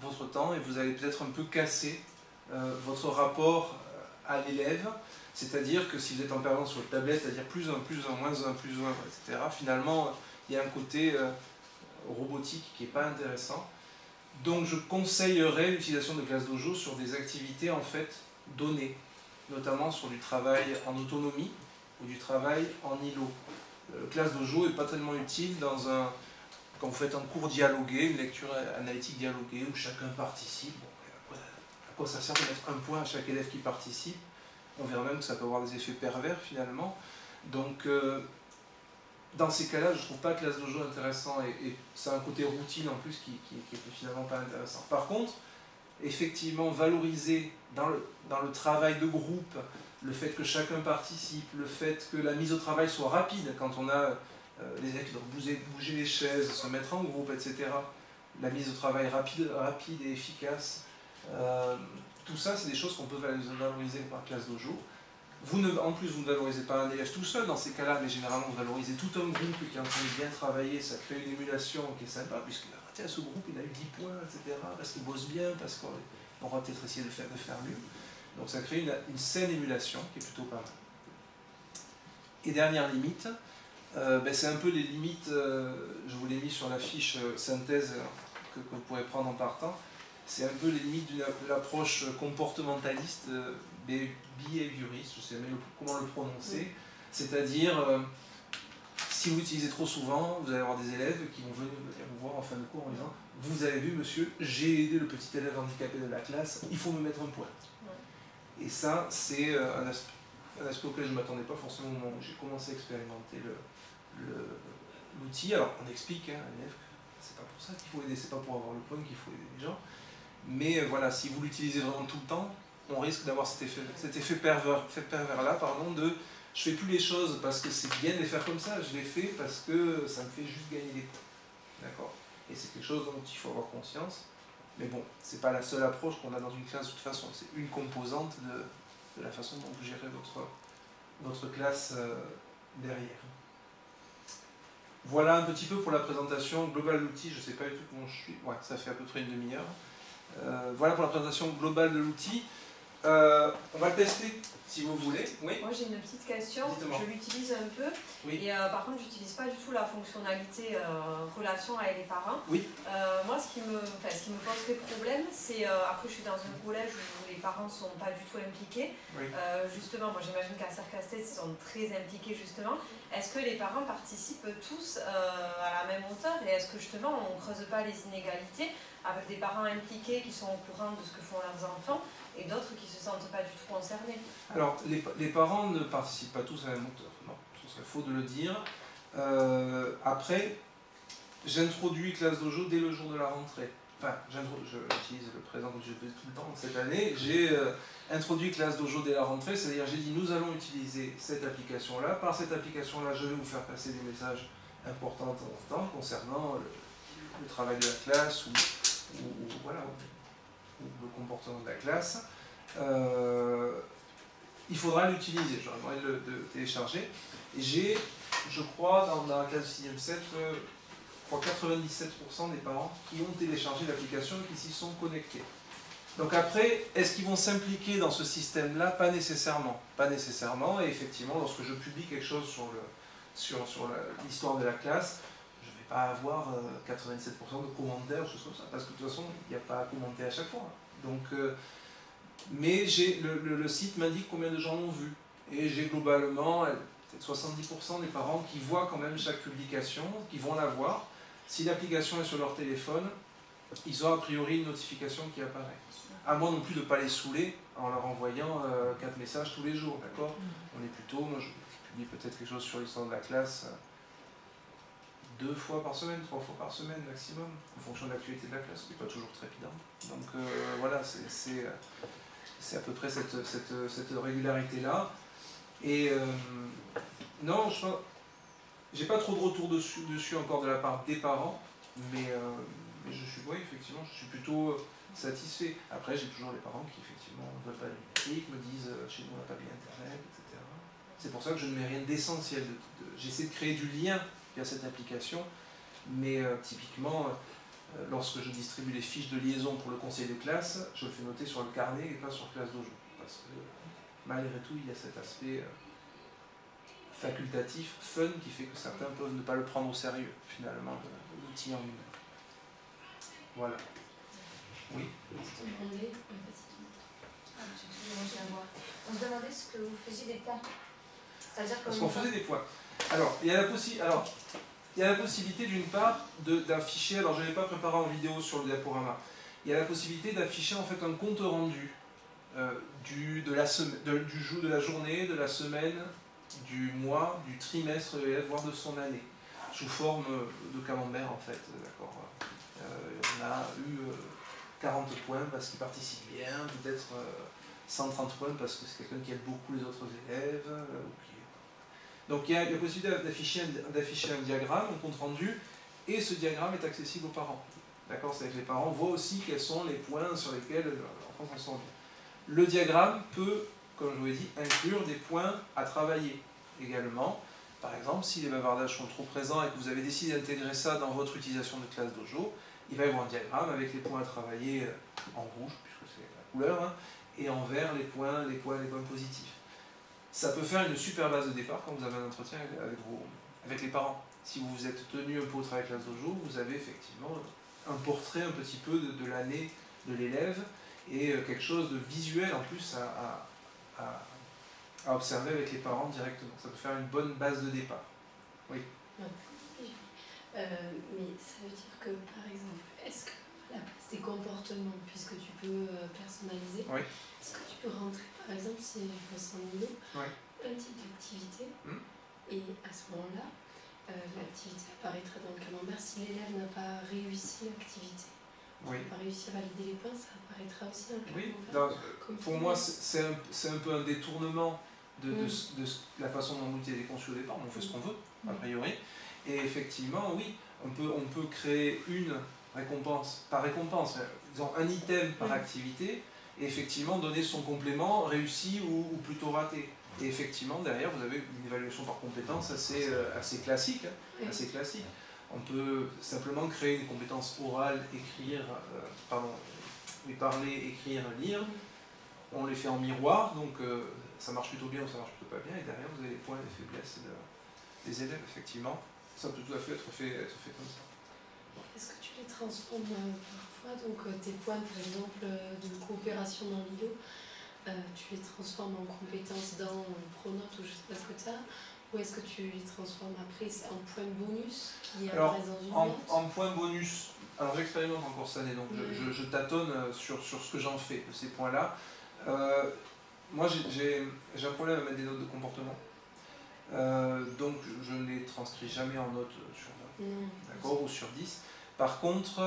votre temps et vous allez peut-être un peu casser votre rapport à l'élève. C'est-à-dire que si vous êtes en permanence sur le tablette, c'est-à-dire plus un, moins un, etc., finalement, il y a un côté robotique qui n'est pas intéressant. Donc je conseillerais l'utilisation de ClassDojo sur des activités en fait données, notamment sur du travail en autonomie ou du travail en îlot. ClassDojo n'est pas tellement utile dans un... Quand vous faites un cours dialogué, une lecture analytique dialoguée, où chacun participe, bon, à quoi ça sert de mettre un point à chaque élève qui participe? On verra même que ça peut avoir des effets pervers finalement. Donc, dans ces cas-là, je ne trouve pas ClassDojo intéressant et ça a un côté routine en plus qui est finalement pas intéressant. Par contre, effectivement, valoriser dans le travail de groupe le fait que chacun participe, le fait que la mise au travail soit rapide quand on a... les élèves qui doivent bouger les chaises, se mettre en groupe, etc. La mise au travail rapide et efficace. Tout ça, c'est des choses qu'on peut valoriser par ClassDojo. En plus, vous ne valorisez pas un élève tout seul dans ces cas-là, mais généralement, vous valorisez tout un groupe qui est en train de bien travailler. Ça crée une émulation qui est sympa, puisque tiens, ce groupe, il a eu 10 points, etc. Parce qu'il bosse bien, parce qu'on va peut-être essayer de faire mieux. Donc ça crée une saine émulation qui est plutôt pas mal. Et dernière limite, c'est un peu les limites, je vous l'ai mis sur la fiche synthèse que vous pourrez prendre en partant, c'est un peu les limites de l'approche comportementaliste, behavioriste, je ne sais jamais comment le prononcer, c'est-à-dire, si vous l'utilisez trop souvent, vous allez avoir des élèves qui vont venir vous voir en fin de cours en disant « Vous avez vu, monsieur, j'ai aidé le petit élève handicapé de la classe, il faut me mettre un point. » Et ça, c'est un aspect auquel je ne m'attendais pas forcément au moment où j'ai commencé à expérimenter l'outil. Alors on explique à l'élève que c'est pas pour ça qu'il faut aider, c'est pas pour avoir le point qu'il faut aider les gens. Mais voilà, si vous l'utilisez vraiment tout le temps, on risque d'avoir cet effet pervers-là, de je fais plus les choses parce que c'est bien de les faire comme ça, je les fais parce que ça me fait juste gagner des points. D'accord? Et c'est quelque chose dont il faut avoir conscience. Mais bon, c'est pas la seule approche qu'on a dans une classe de toute façon, c'est une composante de la façon dont vous gérez votre classe derrière. Voilà un petit peu pour la présentation globale de l'outil, je ne sais pas du tout comment je suis, ouais, ça fait à peu près une demi-heure. Voilà pour la présentation globale de l'outil. On va le tester si vous voulez. Oui. Moi j'ai une petite question. Exactement. Je l'utilise un peu, oui. Et par contre je n'utilise pas du tout la fonctionnalité relation avec les parents. Oui. Moi ce qui me pose des problèmes, c'est après je suis dans un collège où les parents ne sont pas du tout impliqués. Oui. Justement, moi j'imagine qu'à Serres-Castet ils sont très impliqués justement. Est-ce que les parents participent tous à la même hauteur et est-ce que justement on ne creuse pas les inégalités avec des parents impliqués qui sont au courant de ce que font leurs enfants et d'autres qui ne se sentent pas du tout concernés? Alors, les parents ne participent pas tous à la même hauteur, non, ce serait faux de le dire. Après, j'introduis ClassDojo dès le jour de la rentrée. enfin, j'utilise le présent que je fais tout le temps cette année, j'ai introduit ClassDojo dès la rentrée, c'est-à-dire j'ai dit nous allons utiliser cette application-là, par cette application-là je vais vous faire passer des messages importants de temps en temps concernant le travail de la classe ou voilà, ou le comportement de la classe. Il faudra l'utiliser, j'aurais demandé de le télécharger. J'ai, je crois, dans la classe du 6e 7, 97% des parents qui ont téléchargé l'application et qui s'y sont connectés. Donc après, est-ce qu'ils vont s'impliquer dans ce système-là? Pas nécessairement. Pas nécessairement, et effectivement, lorsque je publie quelque chose sur l'histoire de la classe, je ne vais pas avoir 97% de commentaires, choses comme ça, parce que de toute façon, il n'y a pas à commenter à chaque fois. Donc, mais le site m'indique combien de gens l'ont vu, et j'ai globalement peut-être 70% des parents qui voient quand même chaque publication, qui vont la voir. Si l'application est sur leur téléphone, ils ont a priori une notification qui apparaît. À moi non plus de ne pas les saouler en leur envoyant 4 messages tous les jours, d'accord? On est plutôt, moi je publie peut-être quelque chose sur l'histoire de la classe 2 fois par semaine, 3 fois par semaine maximum, en fonction de l'actualité de la classe, ce n'est pas toujours trépidant. Donc voilà, c'est à peu près cette régularité-là. Et non, je n'ai pas trop de retour dessus encore de la part des parents, mais je suis, oui, effectivement, je suis plutôt satisfait. Après, j'ai toujours les parents qui, effectivement, ne veulent pas l'unique, me disent « chez nous, on n'a pas bien Internet », etc. C'est pour ça que je ne mets rien d'essentiel. J'essaie de créer du lien via cette application, mais typiquement, lorsque je distribue les fiches de liaison pour le conseil de classe, je le fais noter sur le carnet et pas sur ClassDojo, parce que malgré tout, il y a cet aspect facultatif, fun, qui fait que certains peuvent ne pas le prendre au sérieux, finalement, l'outil en lui-même. Voilà. Oui. On se demandait, on se demandait ce que vous faisiez des points. C'est-à-dire qu'on faisait des points. Alors, il y a la possibilité d'une part d'afficher, alors je ne l'ai pas préparé en vidéo sur le diaporama, il y a la possibilité d'afficher en fait un compte rendu de la journée, de la semaine, du mois, du trimestre de l'élève, voire de son année, sous forme de camembert en fait, d'accord. On a eu 40 points parce qu'il participe bien, peut-être 130 points parce que c'est quelqu'un qui aide beaucoup les autres élèves. Donc il y a la possibilité d'afficher un diagramme, un compte rendu, et ce diagramme est accessible aux parents. D'accord, c'est-à-dire que les parents voient aussi quels sont les points sur lesquels l'enfant s'en sort bien. Le diagramme peut, comme je vous l'ai dit, inclure des points à travailler également. Par exemple, si les bavardages sont trop présents et que vous avez décidé d'intégrer ça dans votre utilisation de ClassDojo, il va y avoir un diagramme avec les points à travailler en rouge, puisque c'est la couleur, hein, et en vert les points positifs. Ça peut faire une super base de départ quand vous avez un entretien avec les parents. Si vous vous êtes tenu un peu au travail ClassDojo, vous avez effectivement un portrait un petit peu de l'année de l'élève et quelque chose de visuel en plus à observer avec les parents directement. Ça peut faire une bonne base de départ. Oui. Mais ça veut dire que, par exemple, est-ce que ces comportements, puisque tu peux personnaliser, oui. Est-ce que tu peux rentrer, par exemple, si je veux s'ennuyer, oui. Un type d'activité, et à ce moment-là, l'activité apparaîtra dans le camembert. Si l'élève n'a pas réussi l'activité, oui. N'a pas réussi à valider les points, ça apparaîtra aussi dans le camembert. Oui. Pour moi, c'est un peu un détournement de la façon dont l'outil est conçu au départ, mais on fait ce qu'on veut, a priori. Et effectivement, oui, on peut créer une récompense par récompense, disons un item par activité, et effectivement donner son complément réussi ou plutôt raté. Et effectivement, derrière, vous avez une évaluation par compétence assez classique. Hein, assez classique. On peut simplement créer une compétence orale, parler, écrire, lire. On les fait en miroir, donc ça marche plutôt bien ou ça marche plutôt pas bien, et derrière, vous avez les points et les faiblesses des élèves, effectivement. Ça peut tout à fait être fait comme ça. Est-ce que tu les transformes parfois, donc tes points par exemple de coopération dans l'IO, tu les transformes en compétences dans Pronote ou je sais pas ce que tu as, ou est-ce que tu les transformes après en points bonus qui apparaissent dans une note? En points bonus, alors j'expérimente encore cette année, donc je tâtonne sur ce que j'en fais de ces points-là. Moi j'ai un problème à mettre des notes de comportement, donc je ne les transcris jamais en notes sur 20. D'accord, ou sur 10. Par contre,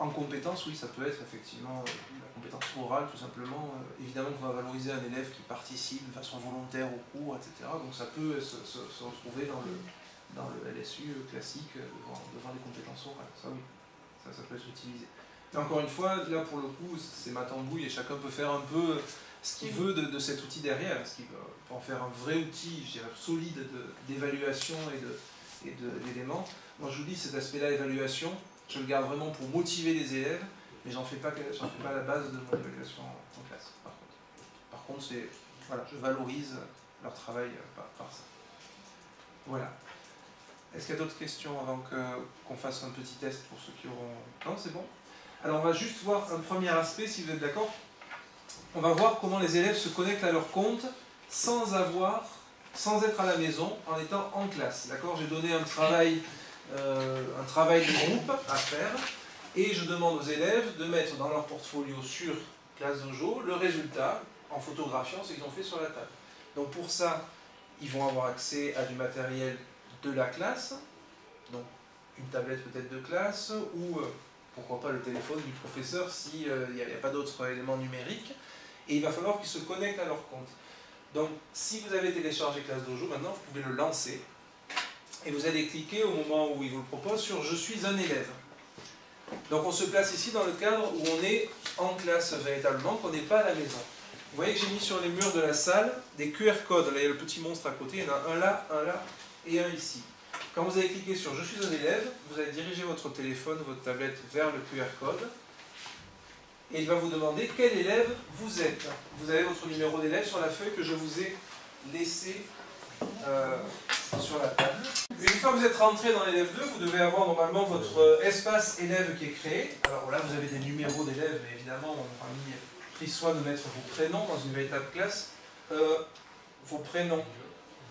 En compétences, oui, ça peut être effectivement la compétence orale, tout simplement. Évidemment qu'on va valoriser un élève qui participe de façon volontaire au cours, etc. Donc ça peut se retrouver dans le LSU classique devant les compétences orales. Ça, oui, ça peut être utilisé. Mais encore une fois, là pour le coup, c'est ma tambouille et chacun peut faire un peu ce qu'il veut de cet outil derrière. Parce qu'il peut en faire un vrai outil, je dirais, solide d'évaluation et d'éléments. Moi je vous dis, cet aspect-là, évaluation, je le garde vraiment pour motiver les élèves, mais j'en fais pas la base de mon évaluation en classe, par contre. Par contre, voilà, je valorise leur travail par ça. Voilà. Est-ce qu'il y a d'autres questions avant qu'on fasse un petit test pour ceux qui auront... Non, c'est bon. Alors on va juste voir un premier aspect, si vous êtes d'accord. On va voir comment les élèves se connectent à leur compte sans être à la maison, en étant en classe. D'accord, j'ai donné un travail de groupe à faire, et je demande aux élèves de mettre dans leur portfolio sur ClassDojo le résultat en photographiant ce qu'ils ont fait sur la table. Donc pour ça, ils vont avoir accès à du matériel de la classe, donc une tablette peut-être de classe, ou pourquoi pas le téléphone du professeur s'il n'y a pas d'autres éléments numériques, et il va falloir qu'ils se connectent à leur compte. Donc si vous avez téléchargé ClassDojo, maintenant vous pouvez le lancer, et vous allez cliquer au moment où il vous le propose sur « Je suis un élève ». Donc on se place ici dans le cadre où on est en classe véritablement, qu'on n'est pas à la maison. Vous voyez que j'ai mis sur les murs de la salle des QR codes. Là, il y a le petit monstre à côté, il y en a un là et un ici. Quand vous allez cliquer sur « Je suis un élève », vous allez diriger votre téléphone, votre tablette vers le QR code. Et il va vous demander quel élève vous êtes. Vous avez votre numéro d'élève sur la feuille que je vous ai laissée sur la table. Une fois que vous êtes rentré dans l'élève 2, vous devez avoir normalement votre espace élève qui est créé. Alors là, vous avez des numéros d'élèves, mais évidemment, on a pris soin de mettre vos prénoms dans une véritable classe. Vos prénoms,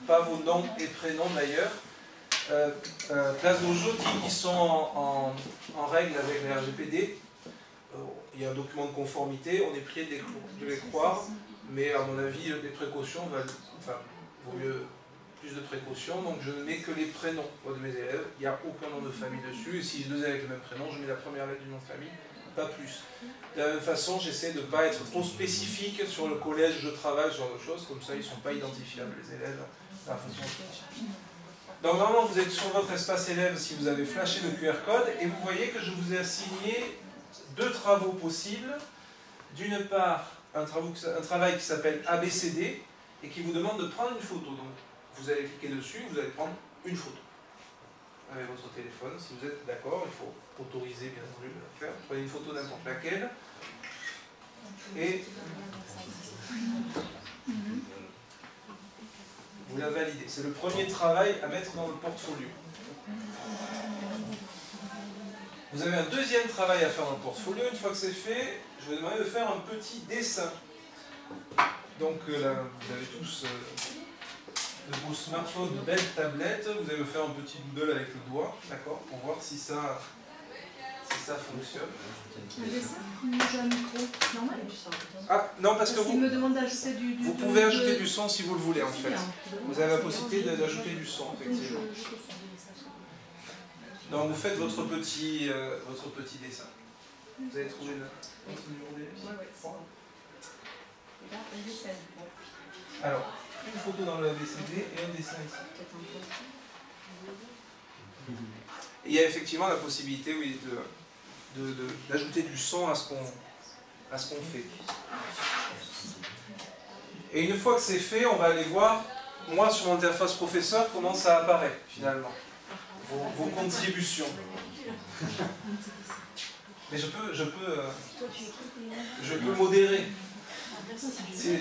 pas vos noms et prénoms d'ailleurs. ClassDojo dit qu'ils sont en règle avec les RGPD. Il y a un document de conformité, on est prié de les croire, mais à mon avis, les précautions valent. Enfin, vaut mieux. Plus de précautions, donc je ne mets que les prénoms de mes élèves, il n'y a aucun nom de famille dessus, et si je les ai avec le même prénom, je mets la première lettre du nom de famille, pas plus. De la même façon, j'essaie de ne pas être trop spécifique sur le collège, je travaille, ce genre de choses, comme ça ils ne sont pas identifiables, les élèves, dans la fonction de... Donc normalement, vous êtes sur votre espace élève si vous avez flashé le QR code, et vous voyez que je vous ai assigné deux travaux possibles. D'une part, un travail qui s'appelle ABCD, et qui vous demande de prendre une photo. Donc, vous allez cliquer dessus, vous allez prendre une photo avec votre téléphone. Si vous êtes d'accord, il faut autoriser bien entendu de faire. Prenez une photo n'importe laquelle. Et vous la validez. C'est le premier travail à mettre dans le portfolio. Vous avez un deuxième travail à faire dans le portfolio. Une fois que c'est fait, je vais demander de faire un petit dessin. Donc là, vous avez tous... de vos smartphones, de belles tablettes, vous allez me faire un petit doodle avec le doigt, d'accord, pour voir si ça fonctionne. Le dessin, j'ai un micro, normal. Ah, non, parce que vous... me demande d'ajouter du... Vous pouvez ajouter du son si vous le voulez, en fait. Vous avez la possibilité d'ajouter du son, effectivement. Donc, vous faites votre petit dessin. Vous avez trouvé votre numéro d'élève ? Alors... une photo dans le ABCD et un dessin ici. Et il y a effectivement la possibilité, oui, d'ajouter du son à ce qu'on fait. Et une fois que c'est fait, on va aller voir, moi sur mon interface professeur, comment ça apparaît finalement, vos contributions. Mais je peux modérer. Si,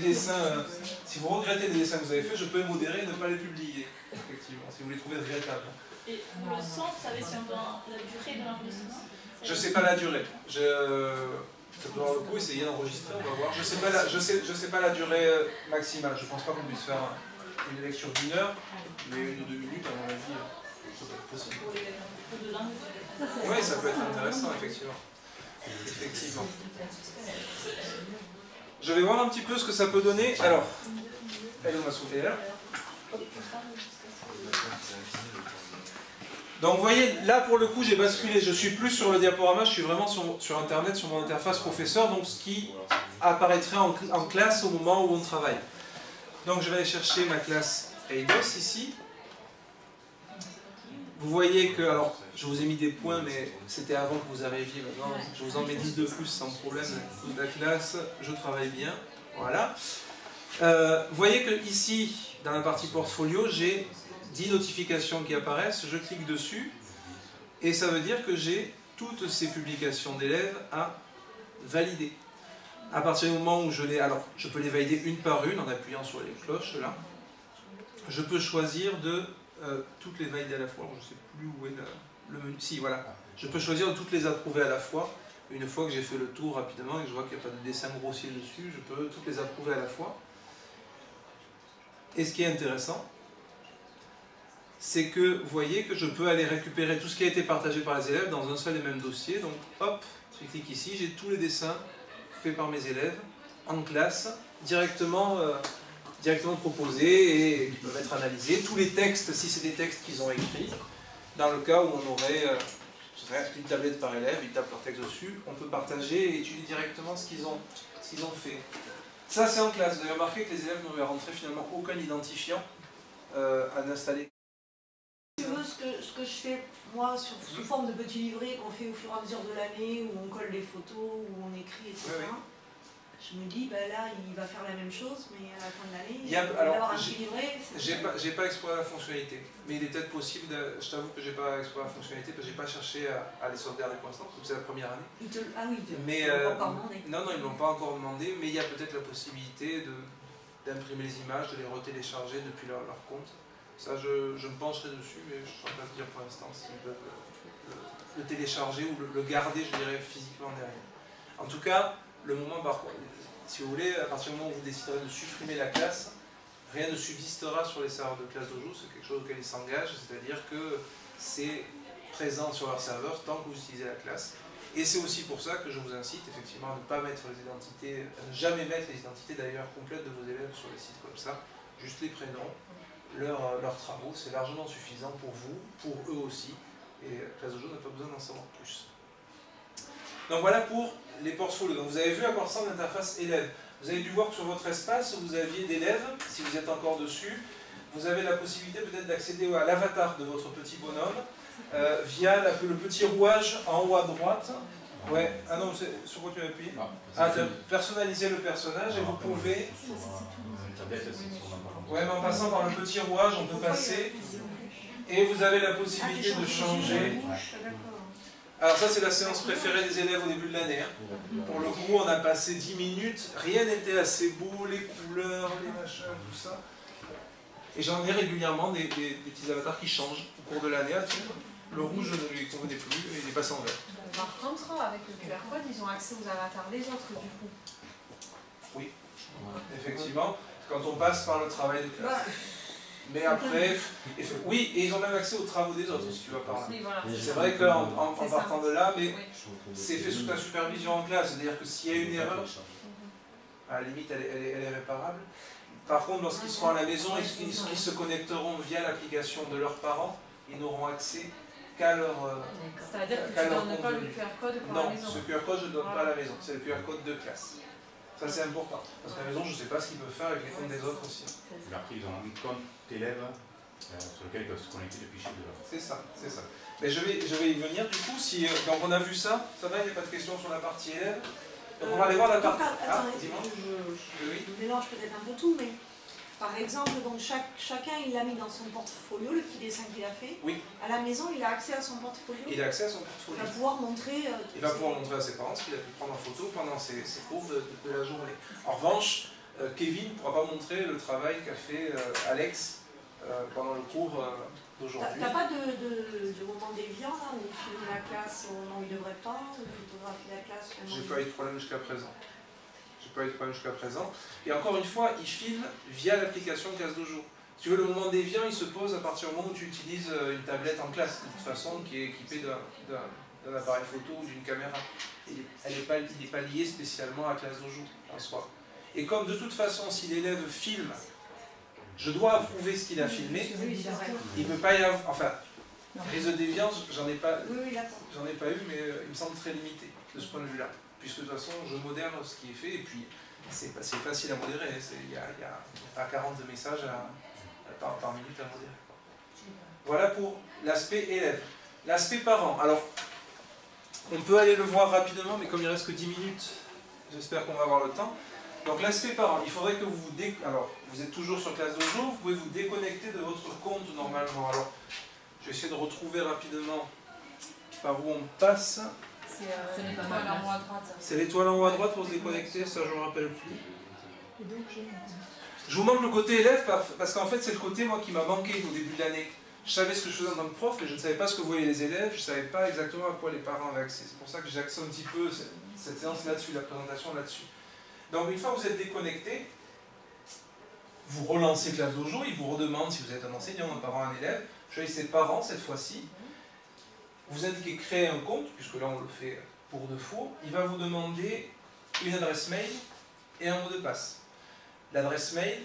si vous regrettez les dessins que vous avez faits, je peux modérer et ne pas les publier, effectivement, si vous les trouvez regrettables. Et le son, vous savez si on a la durée de l'enregistrement? Je ne sais pas la durée. Je peux avoir le coup, essayer d'enregistrer, on va voir. Je ne sais pas la durée maximale, je ne pense pas qu'on puisse faire une lecture d'1 heure, mais 1 ou 2 minutes à mon avis, ça peut être possible. Oui, ça peut être intéressant, effectivement. Effectivement. Je vais voir un petit peu ce que ça peut donner. Alors, elle est où ma souris là ? Donc vous voyez, là pour le coup j'ai basculé, je suis plus sur le diaporama, je suis vraiment sur internet, sur mon interface professeur, donc ce qui apparaîtrait en classe au moment où on travaille. Donc je vais aller chercher ma classe Eidos ici. Vous voyez que, alors je vous ai mis des points mais c'était avant que vous arriviez, maintenant je vous en mets 10 de plus sans problème, de la classe, je travaille bien, voilà. Vous voyez que ici, dans la partie portfolio, j'ai 10 notifications qui apparaissent, je clique dessus, et ça veut dire que j'ai toutes ces publications d'élèves à valider. À partir du moment où je les... Alors, je peux les valider une par une, en appuyant sur les cloches, là. Je peux choisir de toutes les valider à la fois. Je ne sais plus où est le menu. Si, voilà. Je peux choisir de toutes les approuver à la fois. Une fois que j'ai fait le tour rapidement et que je vois qu'il n'y a pas de dessin grossier dessus, je peux toutes les approuver à la fois. Et ce qui est intéressant, c'est que vous voyez que je peux aller récupérer tout ce qui a été partagé par les élèves dans un seul et même dossier. Donc hop, je clique ici, j'ai tous les dessins faits par mes élèves en classe, directement proposés et qui peuvent être analysés. Tous les textes, si c'est des textes qu'ils ont écrits, dans le cas où on aurait une tablette par élève, ils tapent leur texte dessus, on peut partager et étudier directement ce qu'ils ont fait. Ça c'est en classe, vous avez remarqué que les élèves n'ont rentré finalement aucun identifiant à installer. Ce que je fais, moi, sous forme de petits livrets qu'on fait au fur et à mesure de l'année, où on colle les photos, où on écrit, etc. Oui, oui. Je me dis, ben là, il va faire la même chose, mais à la fin de l'année, il va avoir un petit livret. J'ai pas exploré la fonctionnalité, mais il est peut-être possible, je t'avoue que j'ai pas exploré la fonctionnalité, parce que j'ai pas cherché à les sauvegarder pour l'instant, parce que c'est la première année. Ah oui, mais, ils ne l'ont pas encore demandé. Non, non, ils ne l'ont pas encore demandé, mais il y a peut-être la possibilité d'imprimer les images, de les retélécharger depuis leur compte. Ça, je me pencherai dessus, mais je ne saurais pas dire pour l'instant s'ils peuvent le télécharger ou le garder, je dirais, physiquement derrière. En tout cas, le moment par quoi, si vous voulez, à partir du moment où vous déciderez de supprimer la classe, rien ne subsistera sur les serveurs de ClassDojo, c'est quelque chose auquel ils s'engagent, c'est-à-dire que c'est présent sur leur serveur tant que vous utilisez la classe. Et c'est aussi pour ça que je vous incite effectivement à ne pas mettre les identités, à ne jamais mettre les identités d'ailleurs complètes de vos élèves sur les sites comme ça, juste les prénoms. Leurs travaux, c'est largement suffisant pour vous, pour eux aussi, et ClassDojo n'a pas besoin d'en savoir plus. Donc voilà pour les portfolios. Donc vous avez vu à quoi ressemble l'interface élève. Vous avez dû voir que sur votre espace, vous aviez d'élèves, si vous êtes encore dessus, vous avez la possibilité peut-être d'accéder à l'avatar de votre petit bonhomme, via le petit rouage en haut à droite. Ouais. Ah non, sur quoi tu as appuyé? Ah, tu as personnalisé le personnage et vous pouvez... Ouais, mais en passant par le petit rouage, on peut passer et vous avez la possibilité de changer. Alors ça, c'est la séance préférée des élèves au début de l'année. Hein. Pour le coup, on a passé 10 minutes, rien n'était assez beau, les couleurs, les machins, tout ça. Et j'en ai régulièrement des petits avatars qui changent au cours de l'année. Le rouge ne lui convenait plus, et il est passé en vert. Par contre, avec le QR code, ils ont accès aux avatars des autres, du coup. Oui, effectivement. Quand on passe par le travail de classe. Bah. Mais après, oui, et ils ont même accès aux travaux des autres, si tu vas par là. Oui, voilà. C'est vrai qu'en partant de là, mais oui. C'est fait sous ta supervision en classe, c'est-à-dire que s'il y a une erreur, à la limite, elle est réparable. Par contre, lorsqu'ils seront à la maison et qu'ils se connecteront via l'application de leurs parents, ils n'auront accès qu'à leur c'est-à-dire que tu ne donnes pas le QR code pour la maison. Non, ce QR code, je ne donne pas à la maison, c'est le QR code de classe. Ça c'est important, parce qu'à la maison je ne sais pas ce qu'ils peuvent faire avec les comptes des autres aussi. Et après ils ont un compte élève sur lequel ils peuvent se connecter depuis chez eux. C'est ça, c'est ça. Mais je vais y venir du coup, si, donc on a vu ça, ça va, il n'y a pas de question sur la partie élève. Donc on va aller voir la partie... Attends, je mélange peut-être un peu tout, mais par exemple, donc chacun il l'a mis dans son portfolio, le petit dessin qu'il a fait. Oui. À la maison il a accès à son portfolio. Il a accès à son portfolio. Il va pouvoir montrer, il va pouvoir montrer à ses parents ce qu'il a pu prendre en photo pendant ses cours de la journée. En revanche, Kevin ne pourra pas montrer le travail qu'a fait Alex pendant le cours d'aujourd'hui. Tu n'as pas de moment déviant là, où il filme la classe où il ne devrait pas, où il photographie la classe? J'ai pas eu de problème jusqu'à présent. Et encore une fois, il filme via l'application ClassDojo. Si tu veux, le moment déviant, il se pose à partir du moment où tu utilises une tablette en classe, de toute façon, qui est équipée d'un appareil photo ou d'une caméra. Elle n'est pas liée spécialement à ClassDojo en soi. Et comme de toute façon, si l'élève filme, je dois approuver ce qu'il a filmé, il ne peut pas y avoir... Enfin, Réseau déviance, j'en ai pas eu, mais il me semble très limité de ce point de vue-là. Puisque de toute façon, je modère ce qui est fait, et puis c'est facile à modérer. Il n'y a pas 40 messages par minute à modérer. Voilà pour l'aspect élève. L'aspect parent. Alors, on peut aller le voir rapidement, mais comme il ne reste que 10 minutes, j'espère qu'on va avoir le temps. Donc l'aspect parent, il faudrait que vous vous déconnectez. Alors, vous êtes toujours sur ClassDojo, vous pouvez vous déconnecter de votre compte normalement. Alors, je vais essayer de retrouver rapidement par où on passe. C'est l'étoile en haut à droite. C'est l'étoile en haut à droite pour se déconnecter, ça je ne me rappelle plus. Je vous manque le côté élève parce qu'en fait c'est le côté moi qui m'a manqué au début de l'année. Je savais ce que je faisais en tant que prof, mais je ne savais pas ce que voyaient les élèves, je ne savais pas exactement à quoi les parents avaient accès. C'est pour ça que j'ai axé un petit peu cette séance là-dessus, la présentation là-dessus. Donc une fois que vous êtes déconnecté, vous relancez ClassDojo, il vous redemande si vous êtes un enseignant, un parent, un élève. Choisissez parents cette fois-ci. Vous indiquez créer un compte, puisque là on le fait pour de faux. Il va vous demander une adresse mail et un mot de passe. L'adresse mail,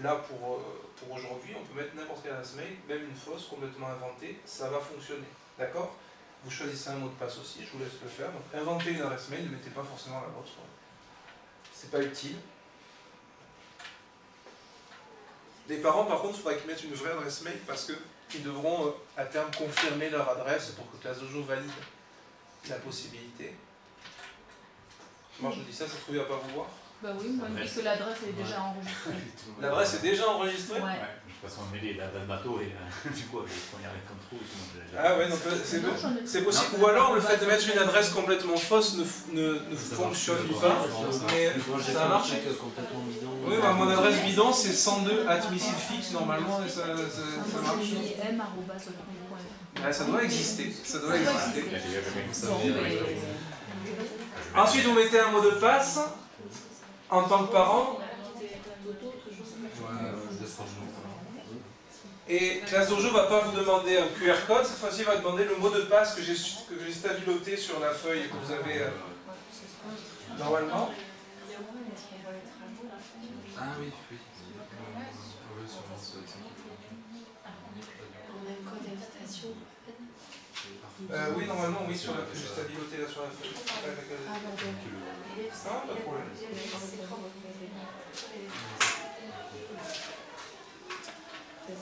là pour aujourd'hui, on peut mettre n'importe quelle adresse mail, même une fausse, complètement inventée, ça va fonctionner. D'accord? Vous choisissez un mot de passe aussi, je vous laisse le faire. Donc inventez une adresse mail, ne mettez pas forcément la vôtre. C'est pas utile. Les parents, par contre, il faudra qu'ils mettent une vraie adresse mail parce que ils devront à terme confirmer leur adresse pour que ClassDojo valide la possibilité. Moi je dis ça se trouve il va pas vous voir. Bah oui, moi je dis que l'adresse est déjà enregistrée. L'adresse est déjà enregistrée. Ouais. De toute façon on met les d'un bateau et du coup on y arrive comme trou. Ah ouais, donc c'est possible. Ou alors le fait de mettre une adresse complètement fausse ne fonctionne pas. Mais ça marche. Oui, mon adresse bidon c'est 102@missilefixe normalement et ça marche. Ça doit exister. Ça doit exister. Ensuite vous mettez un mot de passe. En tant que parent, et ClassDojo ne va pas vous demander un QR code, cette fois-ci il va demander le mot de passe que j'ai stabiloté sur la feuille que vous avez normalement. Ah oui, oui. Oui, normalement, oui, sur la feuille, j'ai stabiloté là sur la feuille. Ah, pas de problème.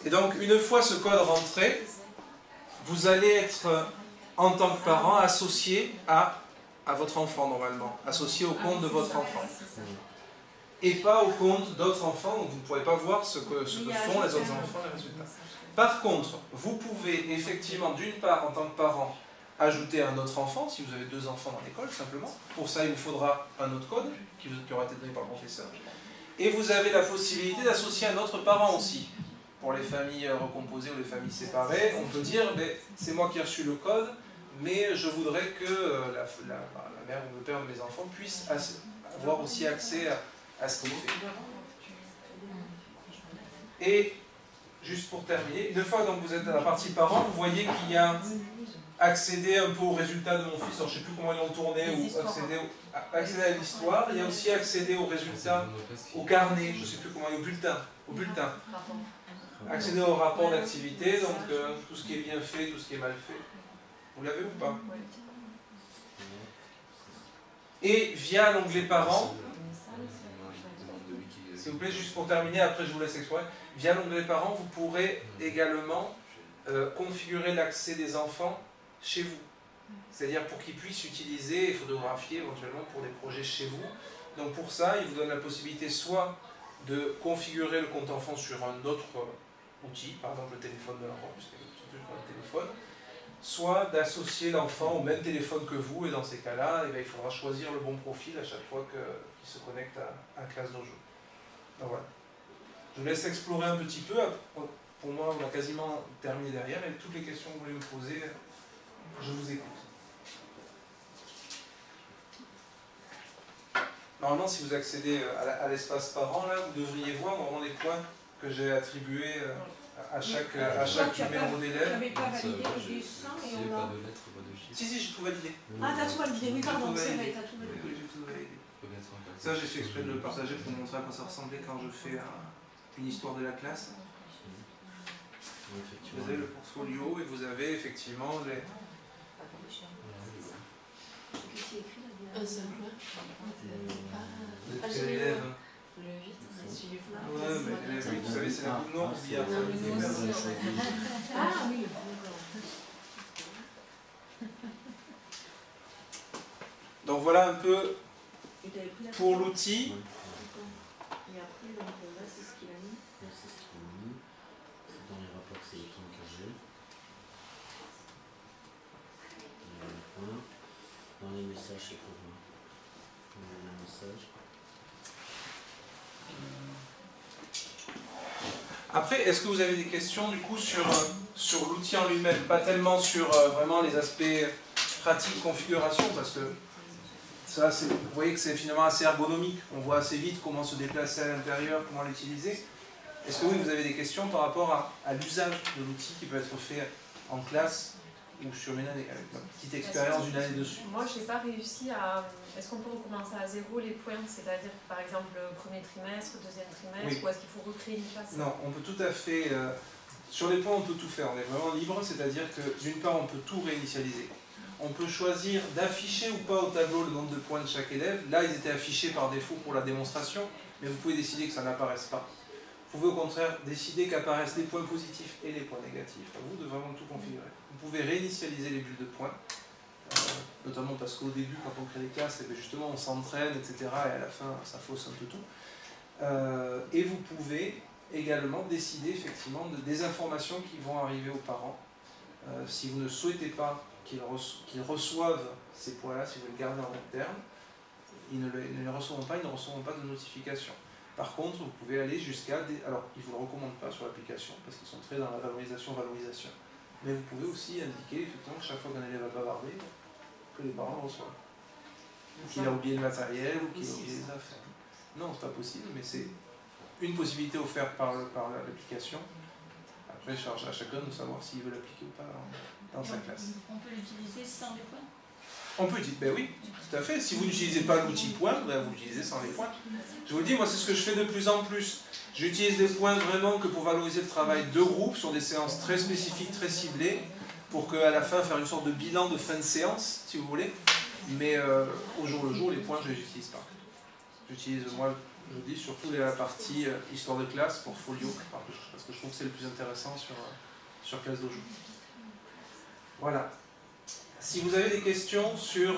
Et donc, une fois ce code rentré, vous allez être, en tant que parent, associé à votre enfant, normalement. Associé au compte de votre enfant. Et pas au compte d'autres enfants, donc vous ne pourrez pas voir ce que font les autres enfants, les résultats. Par contre, vous pouvez effectivement, d'une part, en tant que parent, ajouter un autre enfant, si vous avez deux enfants dans l'école, simplement. Pour ça, il vous faudra un autre code, qui aura été donné par le professeur. Et vous avez la possibilité d'associer un autre parent aussi. Pour les familles recomposées ou les familles séparées, on peut dire, c'est moi qui ai reçu le code, mais je voudrais que la mère ou le père de mes enfants puissent avoir aussi accès à ce qu'on fait. Et juste pour terminer, une fois que vous êtes à la partie parents, vous voyez qu'il y a accéder un peu aux résultats de mon fils, alors je ne sais plus comment ils l'ont tourné, ou accéder à l'histoire, il y a aussi accéder aux résultats, au carnet, je ne sais plus comment, au bulletin. Accéder au rapport d'activité, donc tout ce qui est bien fait, tout ce qui est mal fait. Vous l'avez ou pas? Et via l'onglet parents, s'il vous plaît, juste pour terminer, après je vous laisse explorer. Via l'onglet parents, vous pourrez également configurer l'accès des enfants chez vous. C'est-à-dire pour qu'ils puissent utiliser et photographier éventuellement pour des projets chez vous. Donc pour ça, il vous donne la possibilité soit de configurer le compte enfant sur un autre outil, par exemple le téléphone de l'enfant, puisqu'il y a un téléphone, soit d'associer l'enfant au même téléphone que vous, et dans ces cas-là, il faudra choisir le bon profil à chaque fois qu'il se connecte à ClassDojo. Donc voilà. Je vous laisse explorer un petit peu. Pour moi, on a quasiment terminé derrière, et toutes les questions que vous voulez me poser, je vous écoute. Normalement, si vous accédez à l'espace parent, là, vous devriez voir normalement les points que j'ai attribués à chaque numéro d'élève. Je n'avais pas validé, j'ai eu 100 et on a... Si, j'ai tout validé. Ah, t'as tout validé, oui, pardon, c'est vrai, t'as tout validé. J'ai tout validé. Ça, j'ai fait exprès de le partager pour montrer à quoi ça ressemblait quand je fais une histoire de la classe. Vous avez le portfolio et vous avez effectivement les... Vous savez, c'est la boule noire qui a... Ah oui. Donc voilà un peu pour l'outil. Et après, donc là, c'est ce qu'il a mis. Là, c'est ce qu'il a mis. Dans les rapports, c'est les KimKa. Dans les messages, c'est quoi? Dans les messages. Après, est-ce que vous avez des questions du coup sur l'outil en lui-même? Pas tellement sur vraiment les aspects pratiques, configuration, parce que ça, vous voyez que c'est finalement assez ergonomique. On voit assez vite comment se déplacer à l'intérieur, comment l'utiliser. Est-ce que vous avez des questions par rapport à l'usage de l'outil qui peut être fait en classe ou sur une année, avec une petite expérience d'une année dessus? Moi, je n'ai pas réussi à... Est-ce qu'on peut recommencer à zéro les points? C'est-à-dire, par exemple, le premier trimestre, le deuxième trimestre, oui. Ou est-ce qu'il faut recréer une classe? Non, on peut tout à fait... sur les points, on peut tout faire. On est vraiment libre, c'est-à-dire que, d'une part, on peut tout réinitialiser. On peut choisir d'afficher ou pas au tableau le nombre de points de chaque élève. Là, ils étaient affichés par défaut pour la démonstration, mais vous pouvez décider que ça n'apparaisse pas. Vous pouvez au contraire décider qu'apparaissent les points positifs et les points négatifs. À vous de vraiment tout configurer. Vous pouvez réinitialiser les bulles de points, notamment parce qu'au début, quand on crée des classes, et justement on s'entraîne, etc. Et à la fin, ça fausse un peu tout. Et vous pouvez également décider effectivement des informations qui vont arriver aux parents. Si vous ne souhaitez pas qu'ils reçoivent ces points-là, si vous les gardez en interne, ils ne les recevront pas, ils ne recevront pas de notification. Par contre, vous pouvez aller jusqu'à... Alors, ils ne vous le recommandent pas sur l'application, parce qu'ils sont très dans la valorisation. Mais vous pouvez aussi indiquer, effectivement, que chaque fois qu'un élève a bavardé, que les parents le reçoivent. Ou qu'il a oublié le matériel, ou qu'il a oublié les affaires. Non, c'est pas possible, mais c'est une possibilité offerte par l'application. Après, charge à chacun de savoir s'il veut l'appliquer ou pas dans sa classe. On peut l'utiliser sans les points? On peut dire, ben oui, tout à fait. Si vous n'utilisez pas l'outil point, ben vous l'utilisez sans les points. Je vous le dis, moi c'est ce que je fais de plus en plus. J'utilise les points vraiment que pour valoriser le travail de groupe, sur des séances très spécifiques, très ciblées, pour qu'à la fin, faire une sorte de bilan de fin de séance, si vous voulez. Mais au jour le jour, les points, je ne les utilise pas. J'utilise, moi, je vous dis, surtout la partie histoire de classe, portfolio, parce que je trouve que c'est le plus intéressant sur ClassDojo. Voilà. Si vous avez des questions sur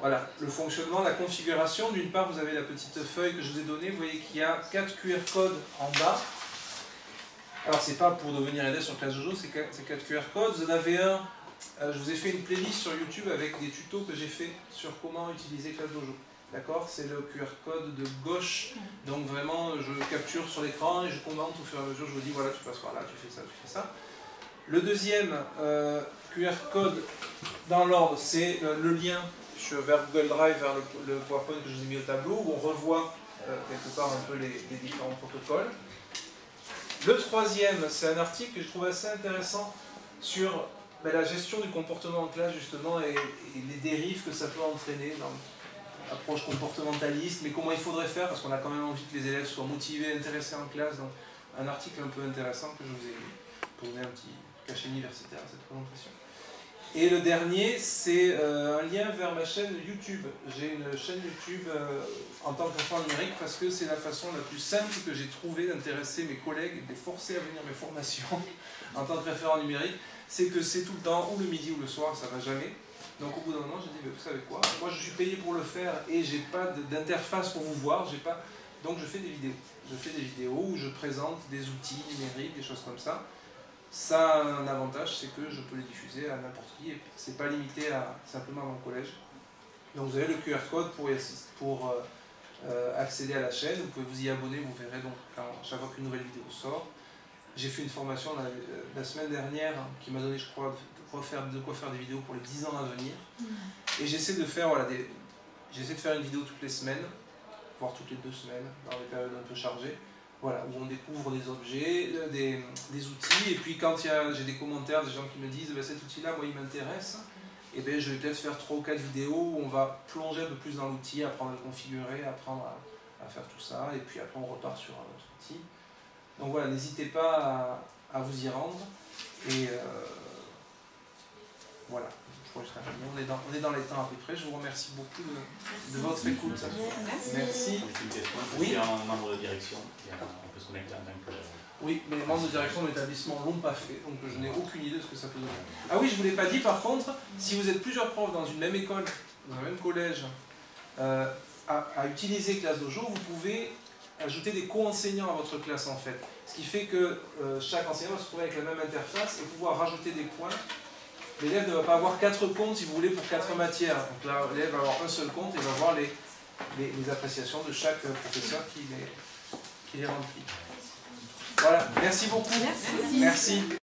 voilà, le fonctionnement, la configuration, d'une part vous avez la petite feuille que je vous ai donnée, vous voyez qu'il y a 4 QR codes en bas. Alors c'est pas pour devenir élève sur ClassDojo, c'est 4 QR codes. Vous en avez un, je vous ai fait une playlist sur YouTube avec des tutos que j'ai fait sur comment utiliser ClassDojo. D'accord, c'est le QR code de gauche, donc vraiment je capture sur l'écran et je commente au fur et à mesure, je vous dis voilà tu passes par là, tu fais ça, tu fais ça. Le deuxième QR code dans l'ordre, c'est le lien vers Google Drive, vers le PowerPoint que je vous ai mis au tableau, où on revoit quelque part un peu les différents protocoles. Le troisième, c'est un article que je trouve assez intéressant sur la gestion du comportement en classe, justement, et les dérives que ça peut entraîner dans l'approche comportementaliste, mais comment il faudrait faire, parce qu'on a quand même envie que les élèves soient motivés, intéressés en classe. Donc, un article un peu intéressant que je vous ai mis pour donner un petit... cachet universitaire à cette présentation. Et le dernier, c'est un lien vers ma chaîne YouTube. J'ai une chaîne YouTube en tant qu'enfant numérique parce que c'est la façon la plus simple que j'ai trouvé d'intéresser mes collègues et de les forcer à venir à mes formations en tant que référent numérique. C'est que c'est tout le temps, ou le midi ou le soir, ça va jamais. Donc au bout d'un moment, j'ai dit, mais vous savez quoi? Moi je suis payé pour le faire et j'ai pas d'interface pour vous voir, j'ai pas... donc je fais des vidéos. Je fais des vidéos où je présente des outils numériques, des choses comme ça. Ça a un avantage, c'est que je peux les diffuser à n'importe qui et c'est pas limité à simplement à mon collège. Donc vous avez le QR code pour, accéder à la chaîne, vous pouvez vous y abonner, vous verrez donc chaque fois qu'une nouvelle vidéo sort. J'ai fait une formation la semaine dernière qui m'a donné, je crois, de quoi faire des vidéos pour les 10 ans à venir. Et j'essaie de faire une vidéo toutes les semaines, voire toutes les 2 semaines, dans les périodes un peu chargées. Voilà, où on découvre des objets, des outils, et puis quand j'ai des commentaires, des gens qui me disent bah, « cet outil-là, moi, il m'intéresse », et bien je vais peut-être faire 3 ou 4 vidéos où on va plonger un peu plus dans l'outil, apprendre à le configurer, apprendre à faire tout ça, et puis après on repart sur un autre outil. Donc voilà, n'hésitez pas à à vous y rendre. Et voilà, je crois que ça va bien. On est dans les temps à peu près. Je vous remercie beaucoup de votre écoute. Merci. Oui. Il y a un membre de direction. On peut se connecter un peu. Oui, mais les membres de direction de l'établissement ne l'ont pas fait, donc je n'ai aucune idée de ce que ça peut donner. Ah oui, je ne vous l'ai pas dit, par contre, si vous êtes plusieurs profs dans une même école, dans un même collège, à utiliser ClassDojo, vous pouvez ajouter des co-enseignants à votre classe, en fait. Ce qui fait que chaque enseignant va se trouver avec la même interface et pouvoir rajouter des points. L'élève ne va pas avoir 4 comptes, si vous voulez, pour 4 matières. Donc là, l'élève va avoir un seul compte et va avoir les appréciations de chaque professeur qui les remplit. Voilà, merci beaucoup. Merci.